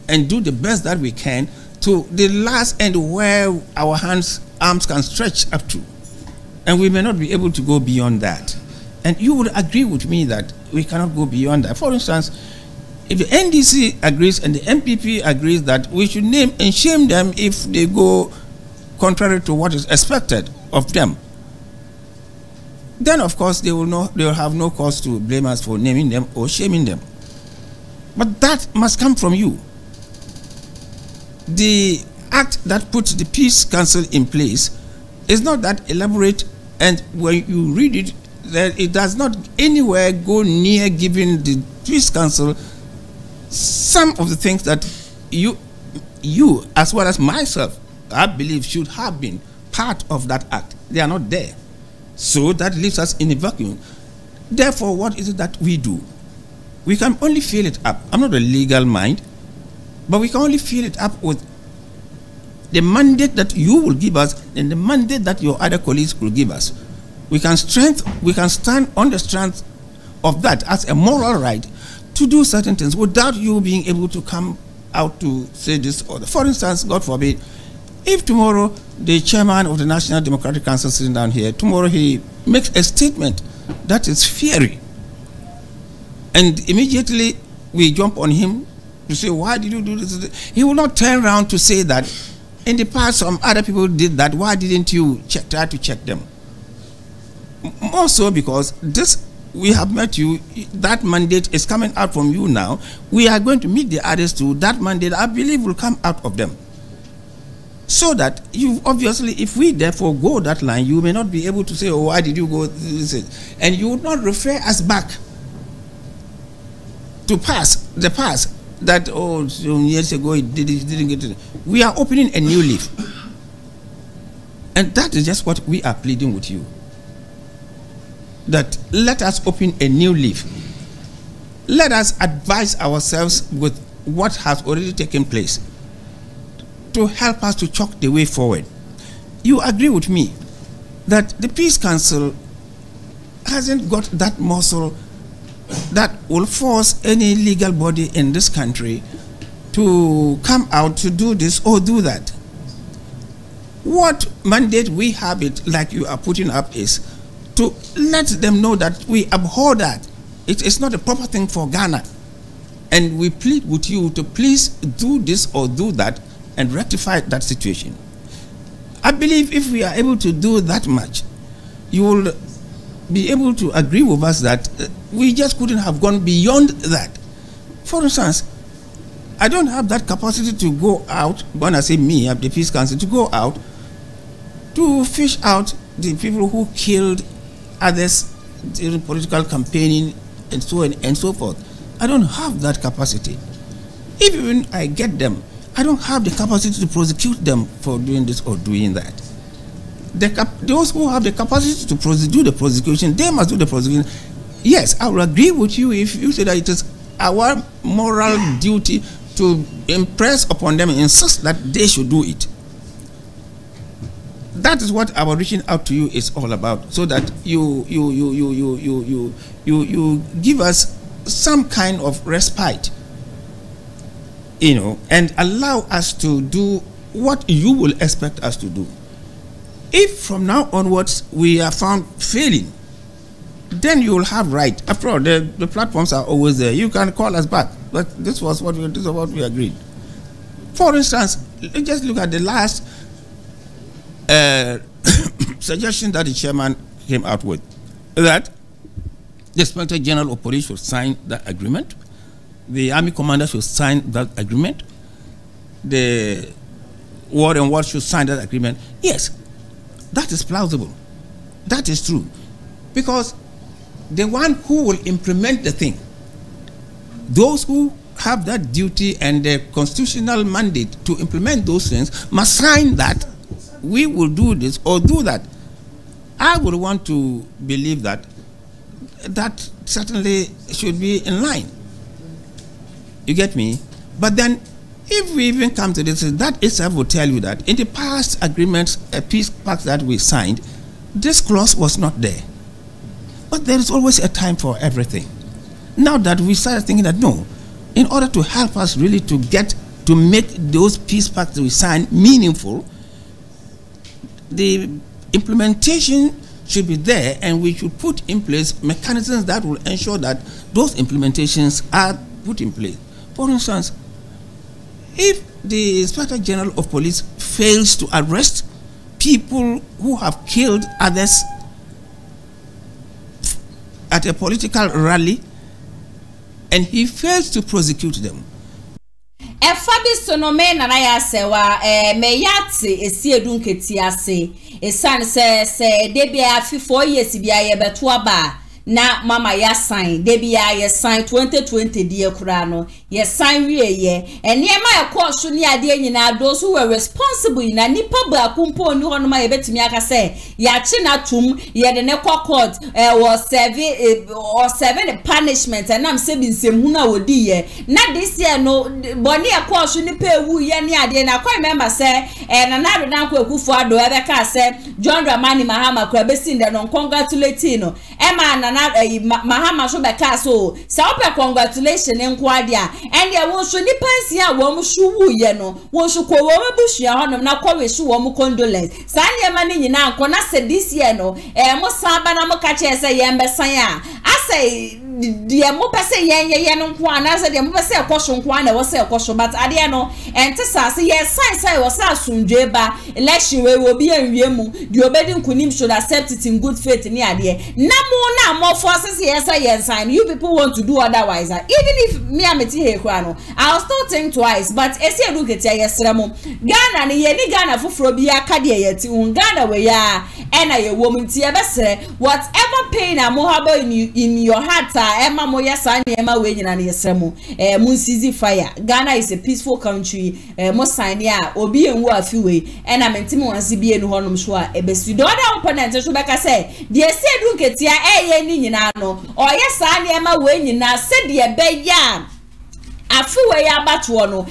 and do the best that we can to the last end where our arms can stretch up to. And we may not be able to go beyond that. And you would agree with me that we cannot go beyond that. For instance, if the NDC agrees and the NPP agrees that we should name and shame them if they go contrary to what is expected of them, then of course they will have no cause to blame us for naming them or shaming them. But that must come from you. The act that puts the Peace Council in place is not that elaborate, and when you read it, that it does not anywhere go near giving the Peace Council some of the things that you as well as myself, I believe, should have been part of that act. They are not there. So that leaves us in a vacuum. Therefore, what is it that we do? We can only fill it up. I'm not a legal mind, but we can only fill it up with the mandate that you will give us and the mandate that your other colleagues will give us. We can stand on the strength of that as a moral right to do certain things without you being able to come out to say this or that. For instance, God forbid, if tomorrow the chairman of the National Democratic Council sitting down here, tomorrow he makes a statement that is fiery, and immediately we jump on him to say, why did you do this? He will not turn around to say that in the past some other people did that, why didn't you try to check them? More so because this, we have met you, that mandate is coming out from you now. We are going to meet the others too. That mandate, I believe, will come out of them. So that you obviously, if we therefore go that line, you may not be able to say, oh, why did you go this? And you would not refer us back to the past that, oh, some years ago it didn't get it. We are opening a new leaf. And that is just what we are pleading with you. That let us open a new leaf. Let us advise ourselves with what has already taken place to help us to chalk the way forward. You agree with me that the Peace Council hasn't got that muscle that will force any legal body in this country to come out to do this or do that. What mandate we have it, like you are putting up, is to let them know that we abhor that. It is not a proper thing for Ghana. And we plead with you to please do this or do that and rectify that situation. I believe if we are able to do that much, you will be able to agree with us that we just couldn't have gone beyond that. For instance, I don't have that capacity to go out, when I say me, I have the Peace Council, to go out to fish out the people who killed others during political campaigning and so forth. I don't have that capacity. Even I get them, I don't have the capacity to prosecute them for doing this or doing that. Those who have the capacity to do the prosecution, they must do the prosecution. Yes, I will agree with you if you say that it is our moral duty to impress upon them and insist that they should do it. That is what our reaching out to you is all about, so that you give us some kind of respite, you know, and allow us to do what you will expect us to do. If from now onwards we are found failing, then you will have right. After all, the platforms are always there. You can call us back. But this was what we agreed. For instance, just look at the last suggestion that the chairman came out with, that the Inspector General of Police should sign that agreement. The army commander should sign that agreement. The war and war should sign that agreement. Yes, that is plausible. That is true. Because the one who will implement the thing, those who have that duty and the constitutional mandate to implement those things, must sign that we will do this or do that. I would want to believe that that certainly should be in line. You get me? But then, if we even come to this, that itself will tell you that in the past agreements, a peace pact that we signed, this clause was not there. But there is always a time for everything. Now that we started thinking that, no, in order to help us really to get to make those peace pacts we signed meaningful, the implementation should be there, and we should put in place mechanisms that will ensure that those implementations are put in place. For instance, if the Inspector General of Police fails to arrest people who have killed others at a political rally, and he fails to prosecute them. Efabi sonome na ya sewa meyati esi edunketi ase esan se debia afi 4 years bia ye beto aba na mama ya sign debia ye sign 2020 die kura no ye sign wie ye eniema e ko so ni ade nyina those who were responsible na nipa ba kumpo ni hono ma ye betimi aka se ya chi na tum ye de ne court or seven punishment and am se binsem hu na wodi ye na this year no boni e ko so ni pe wu ye ni ade na kwa member se Nana Addo Dankwa Kufuor do e be ka se John Dramani Mahama kwa be sin de no congratulate no e ma na Mahama so be ka so se ope congratulation nko and there was only pansy a woman shoe no one should call over bush your honor now call with woman condolence. Sanya money now, Kona said this year no, and most Sabanamo catches a yamba saya. I say, dear Mopase Yan Quan, I said, Mopase Caution Quan, I was say a caution, but Adiano and Tessas, yes, science I was soon Jeba, election will be a Yemu, your bedding Kunim should accept it in good faith in the idea. No more forces, yes, I am sign. You people want to do otherwise, even if me am I'll still think twice, but Esia look at Yasramo Ghana ni yeni Ghana fufrobia kadi yeti ungana we ya ena ye woman tia besre whatever pain a mohabo in your heart Emma Moya San Emma Wayne and Yasramo Munsizi fire. Ghana is a peaceful country, Mosania, Obi and Wafiwe, and I'm intimo and Sibi and Honum Shua, a besudoda opponent, Shubaka say, dear said look at ya, eh, Ninano, or yes, I Emma Wayne, now said dear bay yam. Afuwe ya batuwa no,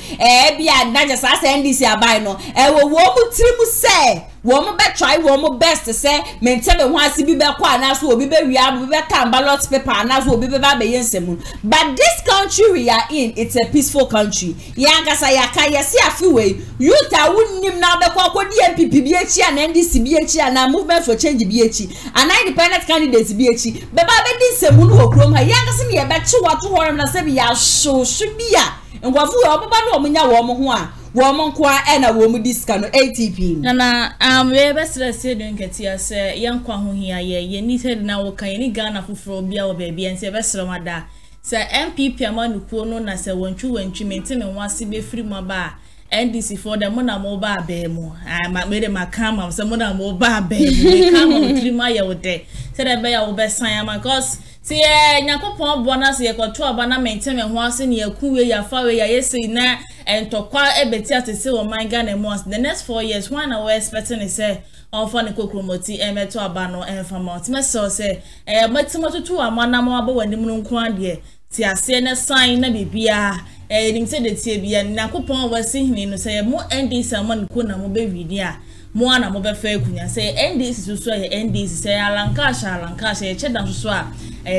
ebia naja sasa NDC ya bayi no, ewe womu tribu se, womu be try, womu best se, mentebe wansi bibe kwa anasu, obibe wiyabu, bibe tambalot paper anasu, obibe babe yense munu. But this country we are in, it's a peaceful country. Yanga sa yaka, yasi afuwe, yuta unim na obekwa kwa NPP BHI and NDC BHI and Movement for Change BHI and Independent Candidates BHI. Beba bedi se munu okroma, yanga sini yebe chuwa tu horam na sebi ya show, shubi ya ngwafu obabanu omunya wo mo ho a wo mo kwa e na wo mu diska no ATP nana we be stresse do nketi ase ye nkwa ho hia ye ni said na wo kan ni Ghana foforo bia wo be bia nse be sromada se NPP amanuko no na se wantwi mentime wase be firi maba NDC for the mona moba be mo I made my camera se mona moba be me camera trima ye wo de se da be ya wo be sign am because see, Nyakopon bonus ye koto abana maintain house ni ekuwe ya fawe ya yesi na and to kwa ebeti atese o my Ghana months. The next 4 years, one hour expecting is say on for ni kokromoti emeto abano and famount. Me so say metimoto to amana mo abo wani mun nkoa de ti ase na sign na bibia nim say de tie bia Nyakopon wasi hini no say mo NDC amana ko na mo be widia mo ana mo be fa ekunya say NDC susu ya NDC say alankasha ye chedan susu a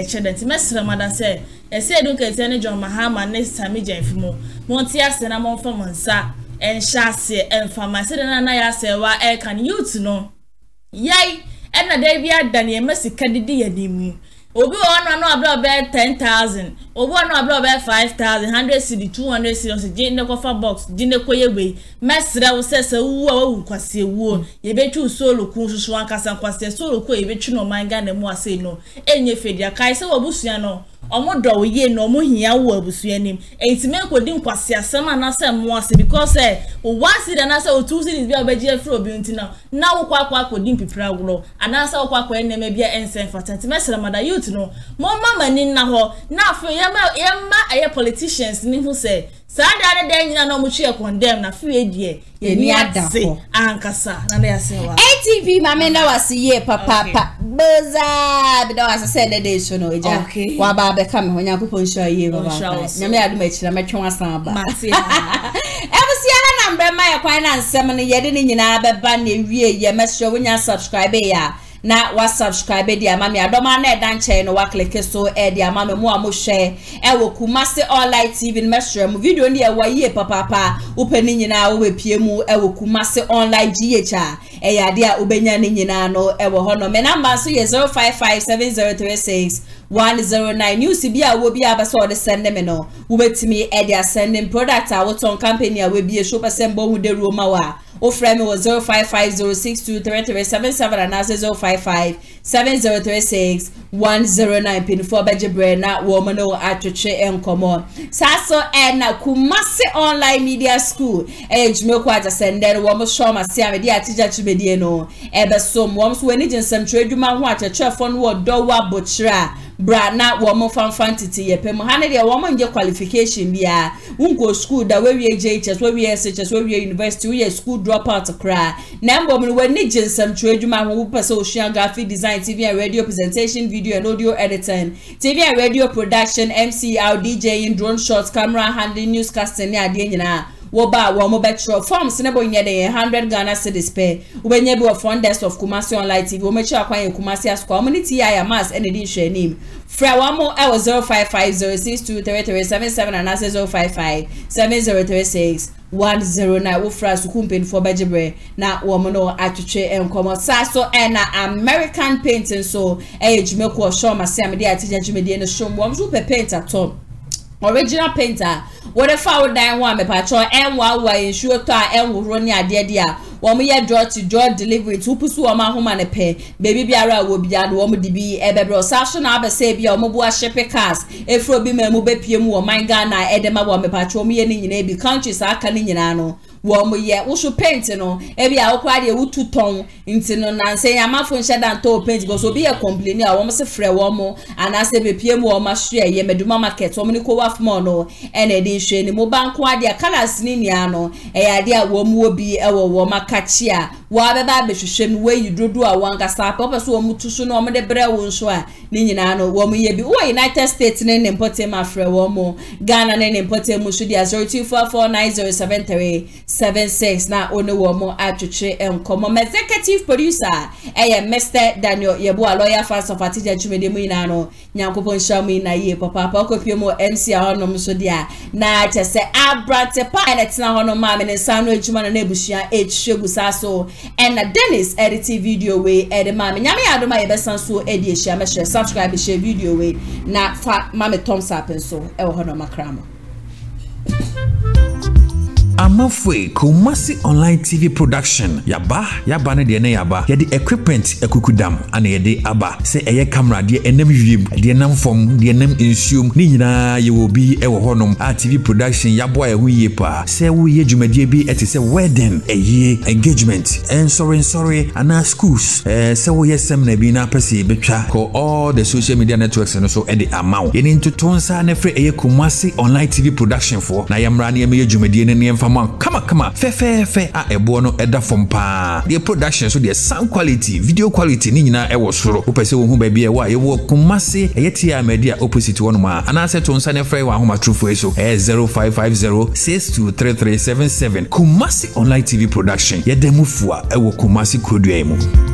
chedenti mesra madam say e say don ke tene John Mahama next time jenfi mo monti ase na monfa monsa en shase en famase na na ya say wa e kan youth no yai en na dey bia dane e mesika didi yadimu obi ono no abla be 10,000 obi ono abla be 5,000 100 cedi 200 cedi jinde ko fa box jinde ko yegbe mesra wo sese wo kwase wo ye betu solo kun susu ankasa kwase solo ko ye betu no manga na mu ase no enye fedia kai se wo busua no omodo wo ye no mo hia wo abusua nim entime ko din kwase asema na se mu ase because wo wasi da na se wo tusi ni bia obeje afro bi ntina na wo kwa ko din pipira wo ana se wo kwa enema bia ensen fatent mesra mada you no mama mani na ho na afun yema aye politicians ni hu se sada de nyina no mutu e condemn na fie die ye ni adafo ankasa na ya se wa ATV mama na wasi ye papa boza bi da wasi se de dey so no eja wa ba be ka me ho nyakupo nsho ye baba na me adu ma kira me twen asan ba na mbe ma ye kwan na nsem ne ye de ni nyina be ba na ewie ye me so wonya subscribe ya na wa subscribe di amami adoma na edan che no wa click so e di amami mo amohwe e wo Kumasi Online TV mesure mu video ni e wa ye papa upeni nyina wo bepie mu e wo Kumasi Online GHA e ya dia obenya ni nyina no e wo hono me number so ye 0557036109 news bi a wo bi abaso o de send me no wo betimi e dia sending product a wo ton company a we bi e show person bo hu de roma wa o frame was 0550623377 and as 0557036109 pin for bejebre na woman no atwetwe enkomo saso e na Kumasi Online Media School e jume kwa jasende wo mo show ma sia me dia teacher chimedie no e be so mo so weni jinsem tredwuma ho atwetwe fo no wo do wa bochira bra na woman fan titi yepem hane de woman nje qualification bia unko school da we JHS we SHS we university we school dropout cry na mbom ni wani jinsam tredwuma ho pese osua graphic design TV and radio presentation video and audio editing TV and radio production MCL DJing drone shots camera handling newscasting ya de nyina woba wo mo betro forms ne bo nyede 100 Ghana cedis pe ubenye bi of funders of Kumasi Online TV wo mechi akwan Kumasi as community ya mass and di hwe nim fra wo mo 0550623377 and as 0557036109 wo fra su kumpen for bejebre na wo mo no atwetwe enkomo saso na American painting so ejume ko show ma se amede atija jumedie no show wo mo paint at all original painter what if I would die one me patcho and wow ensure to and roni ade dia wo mo ye draw to draw delivery to pusu wo ma homa ne pe baby biara wo bia no wo mo dibi ebebro saso na abese bia wo mo bua shipping cars efro bi ma mu bepie mu wo man Ghana edema wo me patcho mo ye ni nyina bi countries aka ni nyina no wo mo ye wo so paint no e bia wo kwa de wo tuton nti no na nse ya mafo nshedan to paint go so bi ye complain a wo mo se frɛ wo mo ana se bepie mu wo ma hwe ye meduma market wo mo ni ko waf mo no ene de hwe ni mo banko ade colors ni nia no e ya de wo mo obi e wo ma kachia wo abeba behwehwem we yidodo a wanga sa pa so wo mo tusu no mo de brɛ wo nso a ni nyina no wo mo ye bi wo United States ne importe ma frɛ wo mo Ghana ne importe mu so de 0244907376 na one wo mo atwetwe enkomo executive producer eye Mr. Daniel Yeboa lawyer fans of Atija Chimede mu ina no nyankopon shamu na ye papa kopie mo MC a hono so dia na chese abrante pa na tina hono ma me nsano ejuma na ebusua ehwegu saso and na Dennis edit video we ede ma me nyame adoma ye besan so edi ehia me share subscribe share video we na fa ma me thumbs up so e wo hono makramo Amafwe Kumasi Online TV production yaba ne de na yaba ye de equipment ekukudam ana ye de aba se eye camera de enem yim de nam fom de nam ensuom ni nyina ye obi e wo honom ATV production yabo ye huye pa se wo ye dwumadie bi ete se wedding eye engagement and sorry ana schools se wo ye seminar bi na pese betwa ko all the social media networks no so e de amawo ye ni ntutonsa na fre eye Kumasi Online TV production for na yamra na ye dwumadie ne ne Kama fe a ebono eda fompa. The production so the sound quality, video quality ni nyina e wo soro. Wo pese wo hu ba bi e wa ye wo Kumasi e yeti a media opposite wo no ma. Ana se to nsa ne frɛ wa homa true for eso. 0550623377. Kumasi Online TV production. Ye demufua e wo Kumasi kodua mu.